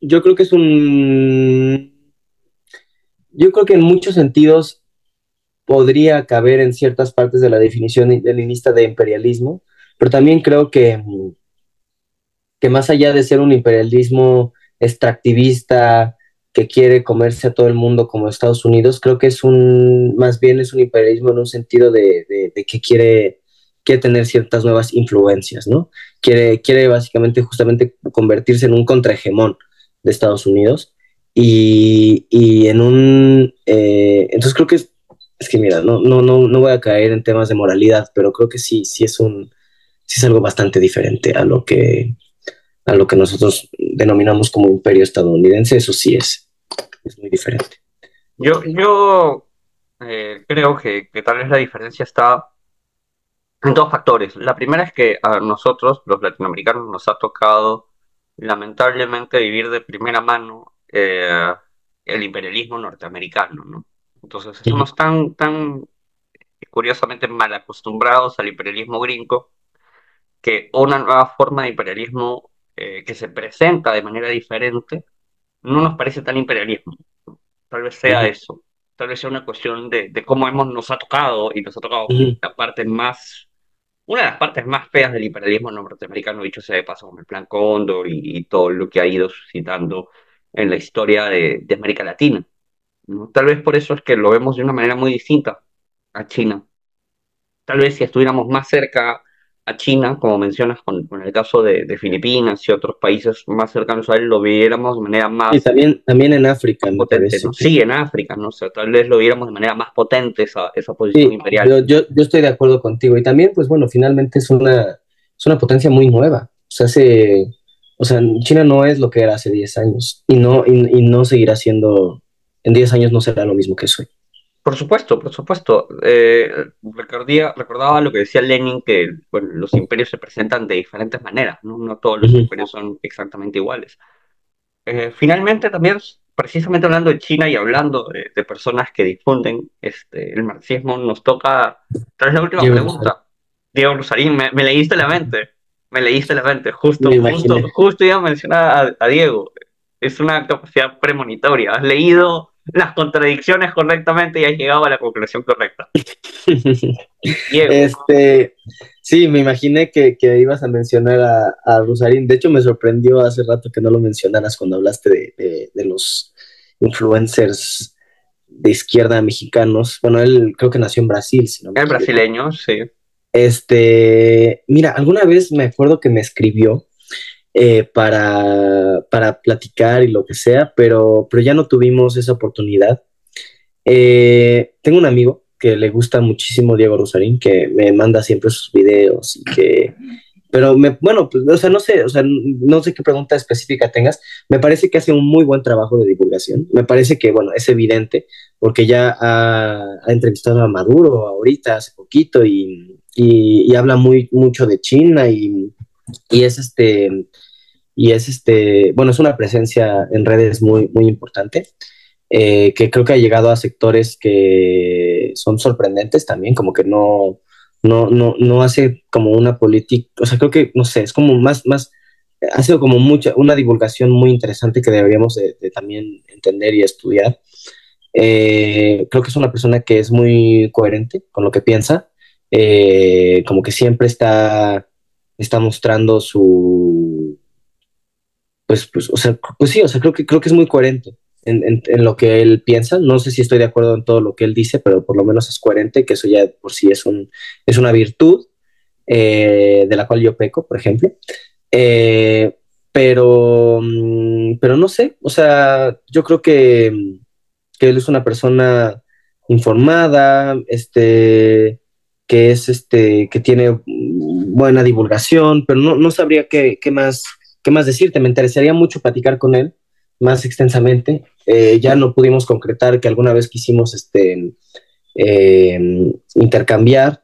Yo creo que en muchos sentidos podría caber en ciertas partes de la definición leninista de imperialismo, pero también creo que más allá de ser un imperialismo extractivista que quiere comerse a todo el mundo como Estados Unidos, creo que más bien es un imperialismo en un sentido de que quiere tener ciertas nuevas influencias, ¿no? Quiere básicamente justamente convertirse en un contrahegemón de Estados Unidos y en un... entonces creo que es que mira, no voy a caer en temas de moralidad, pero creo que sí es algo bastante diferente a lo que nosotros denominamos como imperio estadounidense. Eso sí es muy diferente. Yo creo que tal vez la diferencia está en dos factores. La primera es que a nosotros, los latinoamericanos, nos ha tocado lamentablemente vivir de primera mano el imperialismo norteamericano, ¿no? Entonces estamos tan curiosamente mal acostumbrados al imperialismo gringo que una nueva forma de imperialismo que se presenta de manera diferente no nos parece tan imperialismo. Tal vez sea eso, tal vez sea una cuestión de cómo nos ha tocado una de las partes más feas del imperialismo norteamericano, dicho sea de paso, con el Plan Cóndor y todo lo que ha ido suscitando en la historia de América Latina. Tal vez por eso es que lo vemos de una manera muy distinta a China. Tal vez si estuviéramos más cerca a China, como mencionas con el caso de Filipinas y otros países más cercanos a él, lo viéramos de manera más... Y también en África. Potente, ¿no? Sí, en África, ¿no? O sea, tal vez lo viéramos de manera más potente esa posición imperial. Yo estoy de acuerdo contigo. Y también, pues bueno, finalmente es una potencia muy nueva. O sea, China no es lo que era hace 10 años y no seguirá siendo... En 10 años no será lo mismo que soy. Por supuesto. Recordaba lo que decía Lenin, que bueno, los imperios se presentan de diferentes maneras, no todos los imperios son exactamente iguales. Finalmente, también, precisamente hablando de China y hablando de personas que difunden el marxismo, nos toca... Tal vez la última pregunta. Diego Ruzzarin, me leíste la mente. Justo iba a mencionar a Diego. Es una capacidad premonitoria. Has leído las contradicciones correctamente y has llegado a la conclusión correcta. Diego. Sí, me imaginé que ibas a mencionar a Ruzzarin. De hecho, me sorprendió hace rato que no lo mencionaras cuando hablaste de los influencers de izquierda mexicanos. Bueno, él creo que nació en Brasil. Si no me equivoco. Brasileño, sí. Mira, alguna vez me acuerdo que me escribió para platicar y lo que sea, pero ya no tuvimos esa oportunidad. Tengo un amigo que le gusta muchísimo Diego Ruzzarin, que me manda siempre sus videos no sé qué pregunta específica tengas. Me parece que hace un muy buen trabajo de divulgación. Me parece que, bueno, es evidente porque ya ha entrevistado a Maduro ahorita, hace poquito, y habla mucho de China y es una presencia en redes muy, muy importante, que creo que ha llegado a sectores que son sorprendentes también, como que no hace como una política, o sea, creo que, no sé, es como más ha sido como una divulgación muy interesante que deberíamos de también entender y estudiar. Creo que es una persona que es muy coherente con lo que piensa, como que siempre está mostrando su... Pues sí, o sea, creo que es muy coherente. en lo que él piensa. No sé si estoy de acuerdo en todo lo que él dice, pero por lo menos es coherente, que eso ya por sí es una virtud de la cual yo peco, por ejemplo. Pero no sé, o sea, yo creo que él es una persona informada, que tiene buena divulgación, pero no sabría qué más decirte. Me interesaría mucho platicar con él más extensamente. Ya no pudimos concretar que alguna vez quisimos intercambiar,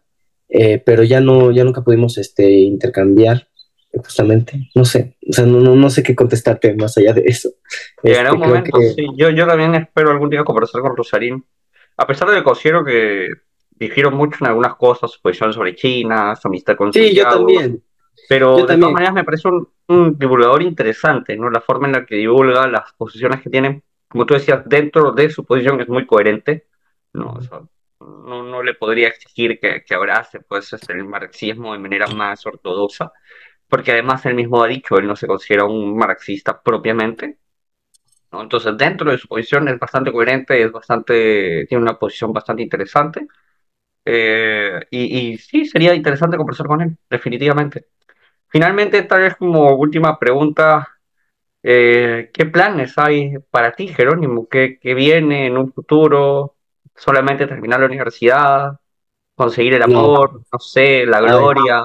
pero ya nunca pudimos intercambiar justamente. No sé, o sea, no sé qué contestarte más allá de eso. Llegará un momento, que... sí. Yo también espero algún día conversar con Ruzzarin. A pesar de que considero que difiero mucho en algunas cosas, su posición sobre China, su amistad con Santiago. Sí, yo también. Pero de todas maneras me parece un divulgador interesante, ¿no? La forma en la que divulga las posiciones que tiene, como tú decías, dentro de su posición es muy coherente, ¿no? O sea, no le podría exigir que abrace, pues, el marxismo de manera más ortodoxa, porque además él mismo ha dicho, él no se considera un marxista propiamente, ¿no? Entonces, dentro de su posición es bastante coherente, tiene una posición bastante interesante, y sí, sería interesante conversar con él, definitivamente. Finalmente, tal vez como última pregunta, ¿qué planes hay para ti, Jerónimo? ¿Qué viene en un futuro? ¿Solamente terminar la universidad? ¿Conseguir el amor? No, no sé, la gloria.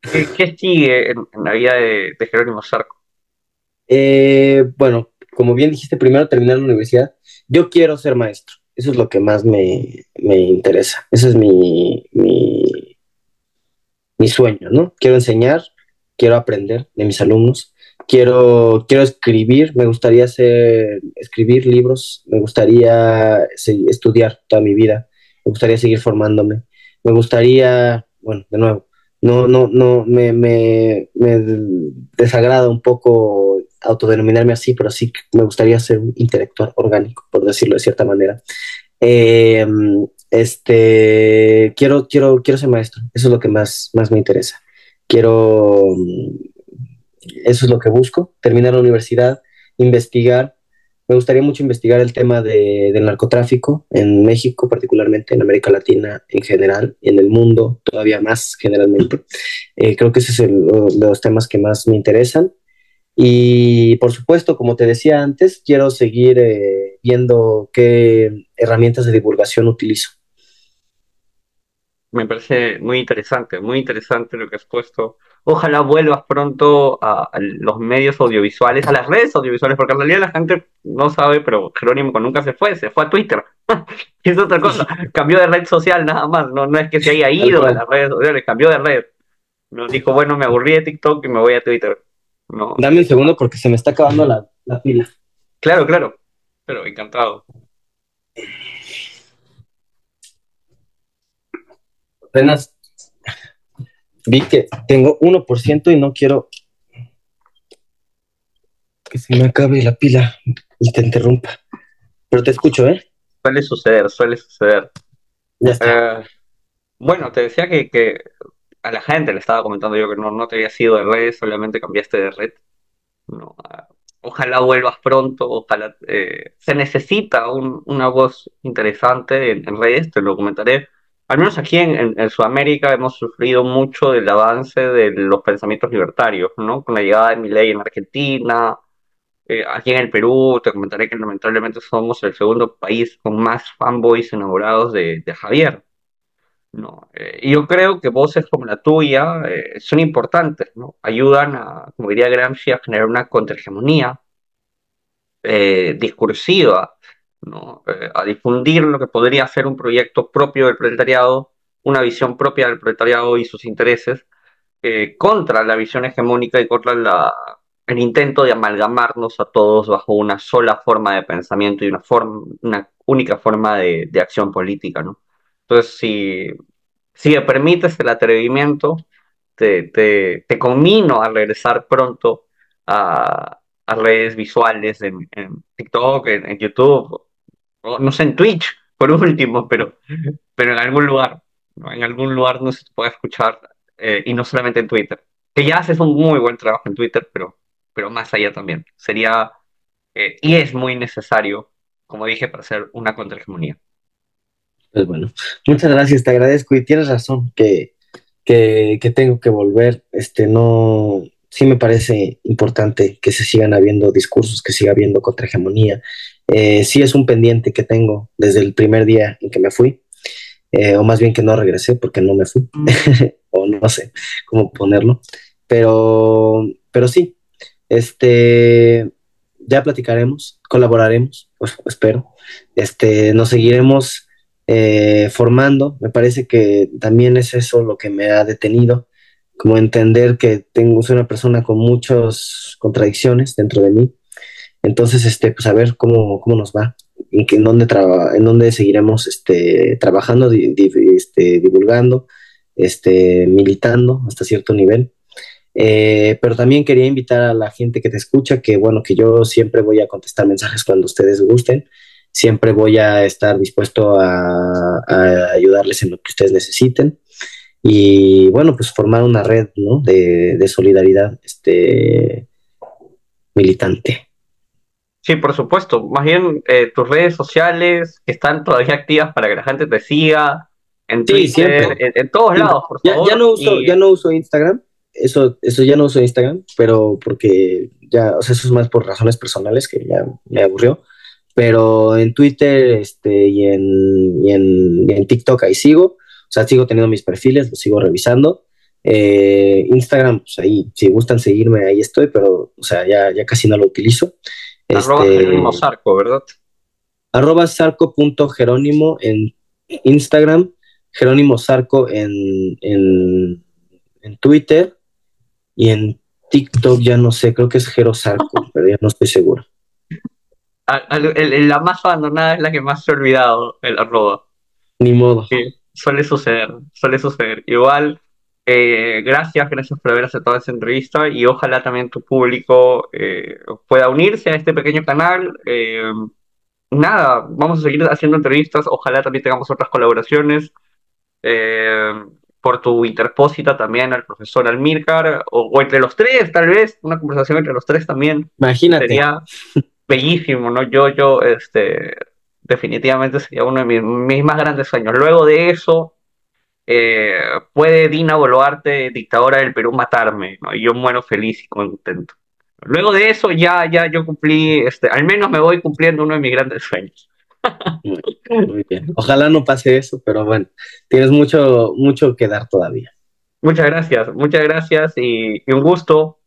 ¿Qué sigue en la vida de Jerónimo Zarco? Bueno, como bien dijiste, primero terminar la universidad. Yo quiero ser maestro. Eso es lo que más me interesa. Ese es mi sueño, ¿no? Quiero enseñar, quiero aprender de mis alumnos, quiero escribir, me gustaría escribir libros, me gustaría estudiar toda mi vida, me gustaría seguir formándome, me gustaría, bueno, de nuevo, me desagrada un poco autodenominarme así, pero sí me gustaría ser un intelectual orgánico, por decirlo de cierta manera. Quiero ser maestro, eso es lo que más me interesa. Eso es lo que busco, terminar la universidad, investigar. Me gustaría mucho investigar el tema del narcotráfico en México, particularmente en América Latina en general, y en el mundo todavía más generalmente. Creo que esos son los temas que más me interesan. Y, por supuesto, como te decía antes, quiero seguir viendo qué herramientas de divulgación utilizo. Me parece muy interesante lo que has puesto. Ojalá vuelvas pronto a los medios audiovisuales, a las redes audiovisuales, porque en realidad la gente no sabe, pero Jerónimo nunca se fue a Twitter. Es otra cosa, cambió de red social nada más, no es que se haya ido a las redes sociales, cambió de red. Nos dijo, bueno, me aburrí de TikTok y me voy a Twitter. No. Dame un segundo porque se me está acabando la pila. Claro, pero encantado. Apenas vi que tengo 1% y no quiero que se me acabe la pila y te interrumpa. Pero te escucho, ¿eh? Suele suceder. Ya está. Bueno, te decía que a la gente le estaba comentando yo que no te había sido de red, solamente cambiaste de red. No, ojalá vuelvas pronto, ojalá. Se necesita una voz interesante en redes, te lo comentaré. Al menos aquí en Sudamérica hemos sufrido mucho del avance de los pensamientos libertarios, ¿no? Con la llegada de Milei en Argentina, aquí en el Perú, te comentaré que lamentablemente somos el segundo país con más fanboys enamorados de Javier, ¿no? Yo creo que voces como la tuya son importantes, ¿no? Ayudan a, como diría Gramsci, a generar una contrahegemonía discursiva, ¿no? A difundir lo que podría ser un proyecto propio del proletariado, una visión propia del proletariado y sus intereses, contra la visión hegemónica y contra el intento de amalgamarnos a todos bajo una sola forma de pensamiento y una única forma de acción política, ¿no? Entonces, si me permites el atrevimiento, te conmino a regresar pronto a redes visuales en TikTok, en YouTube, no sé, en Twitch, por último, pero en algún lugar, ¿no? En algún lugar nos puede escuchar, y no solamente en Twitter, que ya haces un muy buen trabajo en Twitter, pero más allá también. Sería y es muy necesario, como dije, para hacer una contrahegemonía. Pues bueno, muchas gracias, te agradezco y tienes razón que tengo que volver, no, sí me parece importante que se sigan habiendo discursos, que siga habiendo contrahegemonía, sí es un pendiente que tengo desde el primer día en que me fui, o más bien que no regresé porque no me fui, o no sé cómo ponerlo, pero sí, ya platicaremos, colaboraremos, espero, nos seguiremos formando, me parece que también es eso lo que me ha detenido, como entender que soy una persona con muchas contradicciones dentro de mí, entonces pues a ver cómo nos va, en dónde seguiremos trabajando, divulgando, militando hasta cierto nivel, pero también quería invitar a la gente que te escucha, que bueno, que yo siempre voy a contestar mensajes cuando ustedes gusten, siempre voy a estar dispuesto a ayudarles en lo que ustedes necesiten y bueno, pues formar una red, ¿no? de solidaridad militante. Sí, por supuesto, más bien tus redes sociales que están todavía activas para que la gente te siga en Twitter, sí, en todos lados, por favor. Ya no uso Instagram, eso ya no uso Instagram, pero porque ya, o sea, eso es más por razones personales que ya me aburrió. Pero en Twitter y en TikTok ahí sigo, o sea, sigo teniendo mis perfiles, los sigo revisando. Instagram, pues ahí, si gustan seguirme, ahí estoy, pero, o sea, ya casi no lo utilizo. Arroba Jerónimo Zarco, ¿verdad? Arroba Zarco.Jerónimo en Instagram, Jerónimo Zarco en Twitter y en TikTok ya no sé, creo que es Jero Zarco, pero ya no estoy seguro. La más abandonada es la que más se ha olvidado, el arroba. Ni modo. Sí, suele suceder. Igual, gracias por haber aceptado esta entrevista y ojalá también tu público pueda unirse a este pequeño canal. Nada, vamos a seguir haciendo entrevistas, ojalá también tengamos otras colaboraciones. Por tu interpósita también al profesor Almircar, o entre los tres tal vez, una conversación entre los tres también. Imagínate. Sería bellísimo, ¿no? Yo, definitivamente sería uno de mis más grandes sueños. Luego de eso, puede Dina Boluarte, dictadora del Perú, matarme, ¿no? Y yo muero feliz y contento. Luego de eso, ya yo cumplí, al menos me voy cumpliendo uno de mis grandes sueños. Muy bien. Ojalá no pase eso, pero bueno, tienes mucho, mucho que dar todavía. Muchas gracias y un gusto.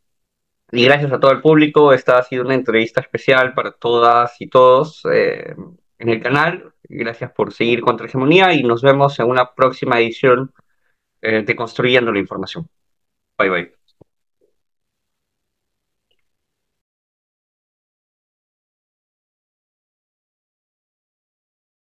Y gracias a todo el público, esta ha sido una entrevista especial para todas y todos en el canal. Gracias por seguir Contrahegemonía y nos vemos en una próxima edición de Construyendo la Información. Bye bye.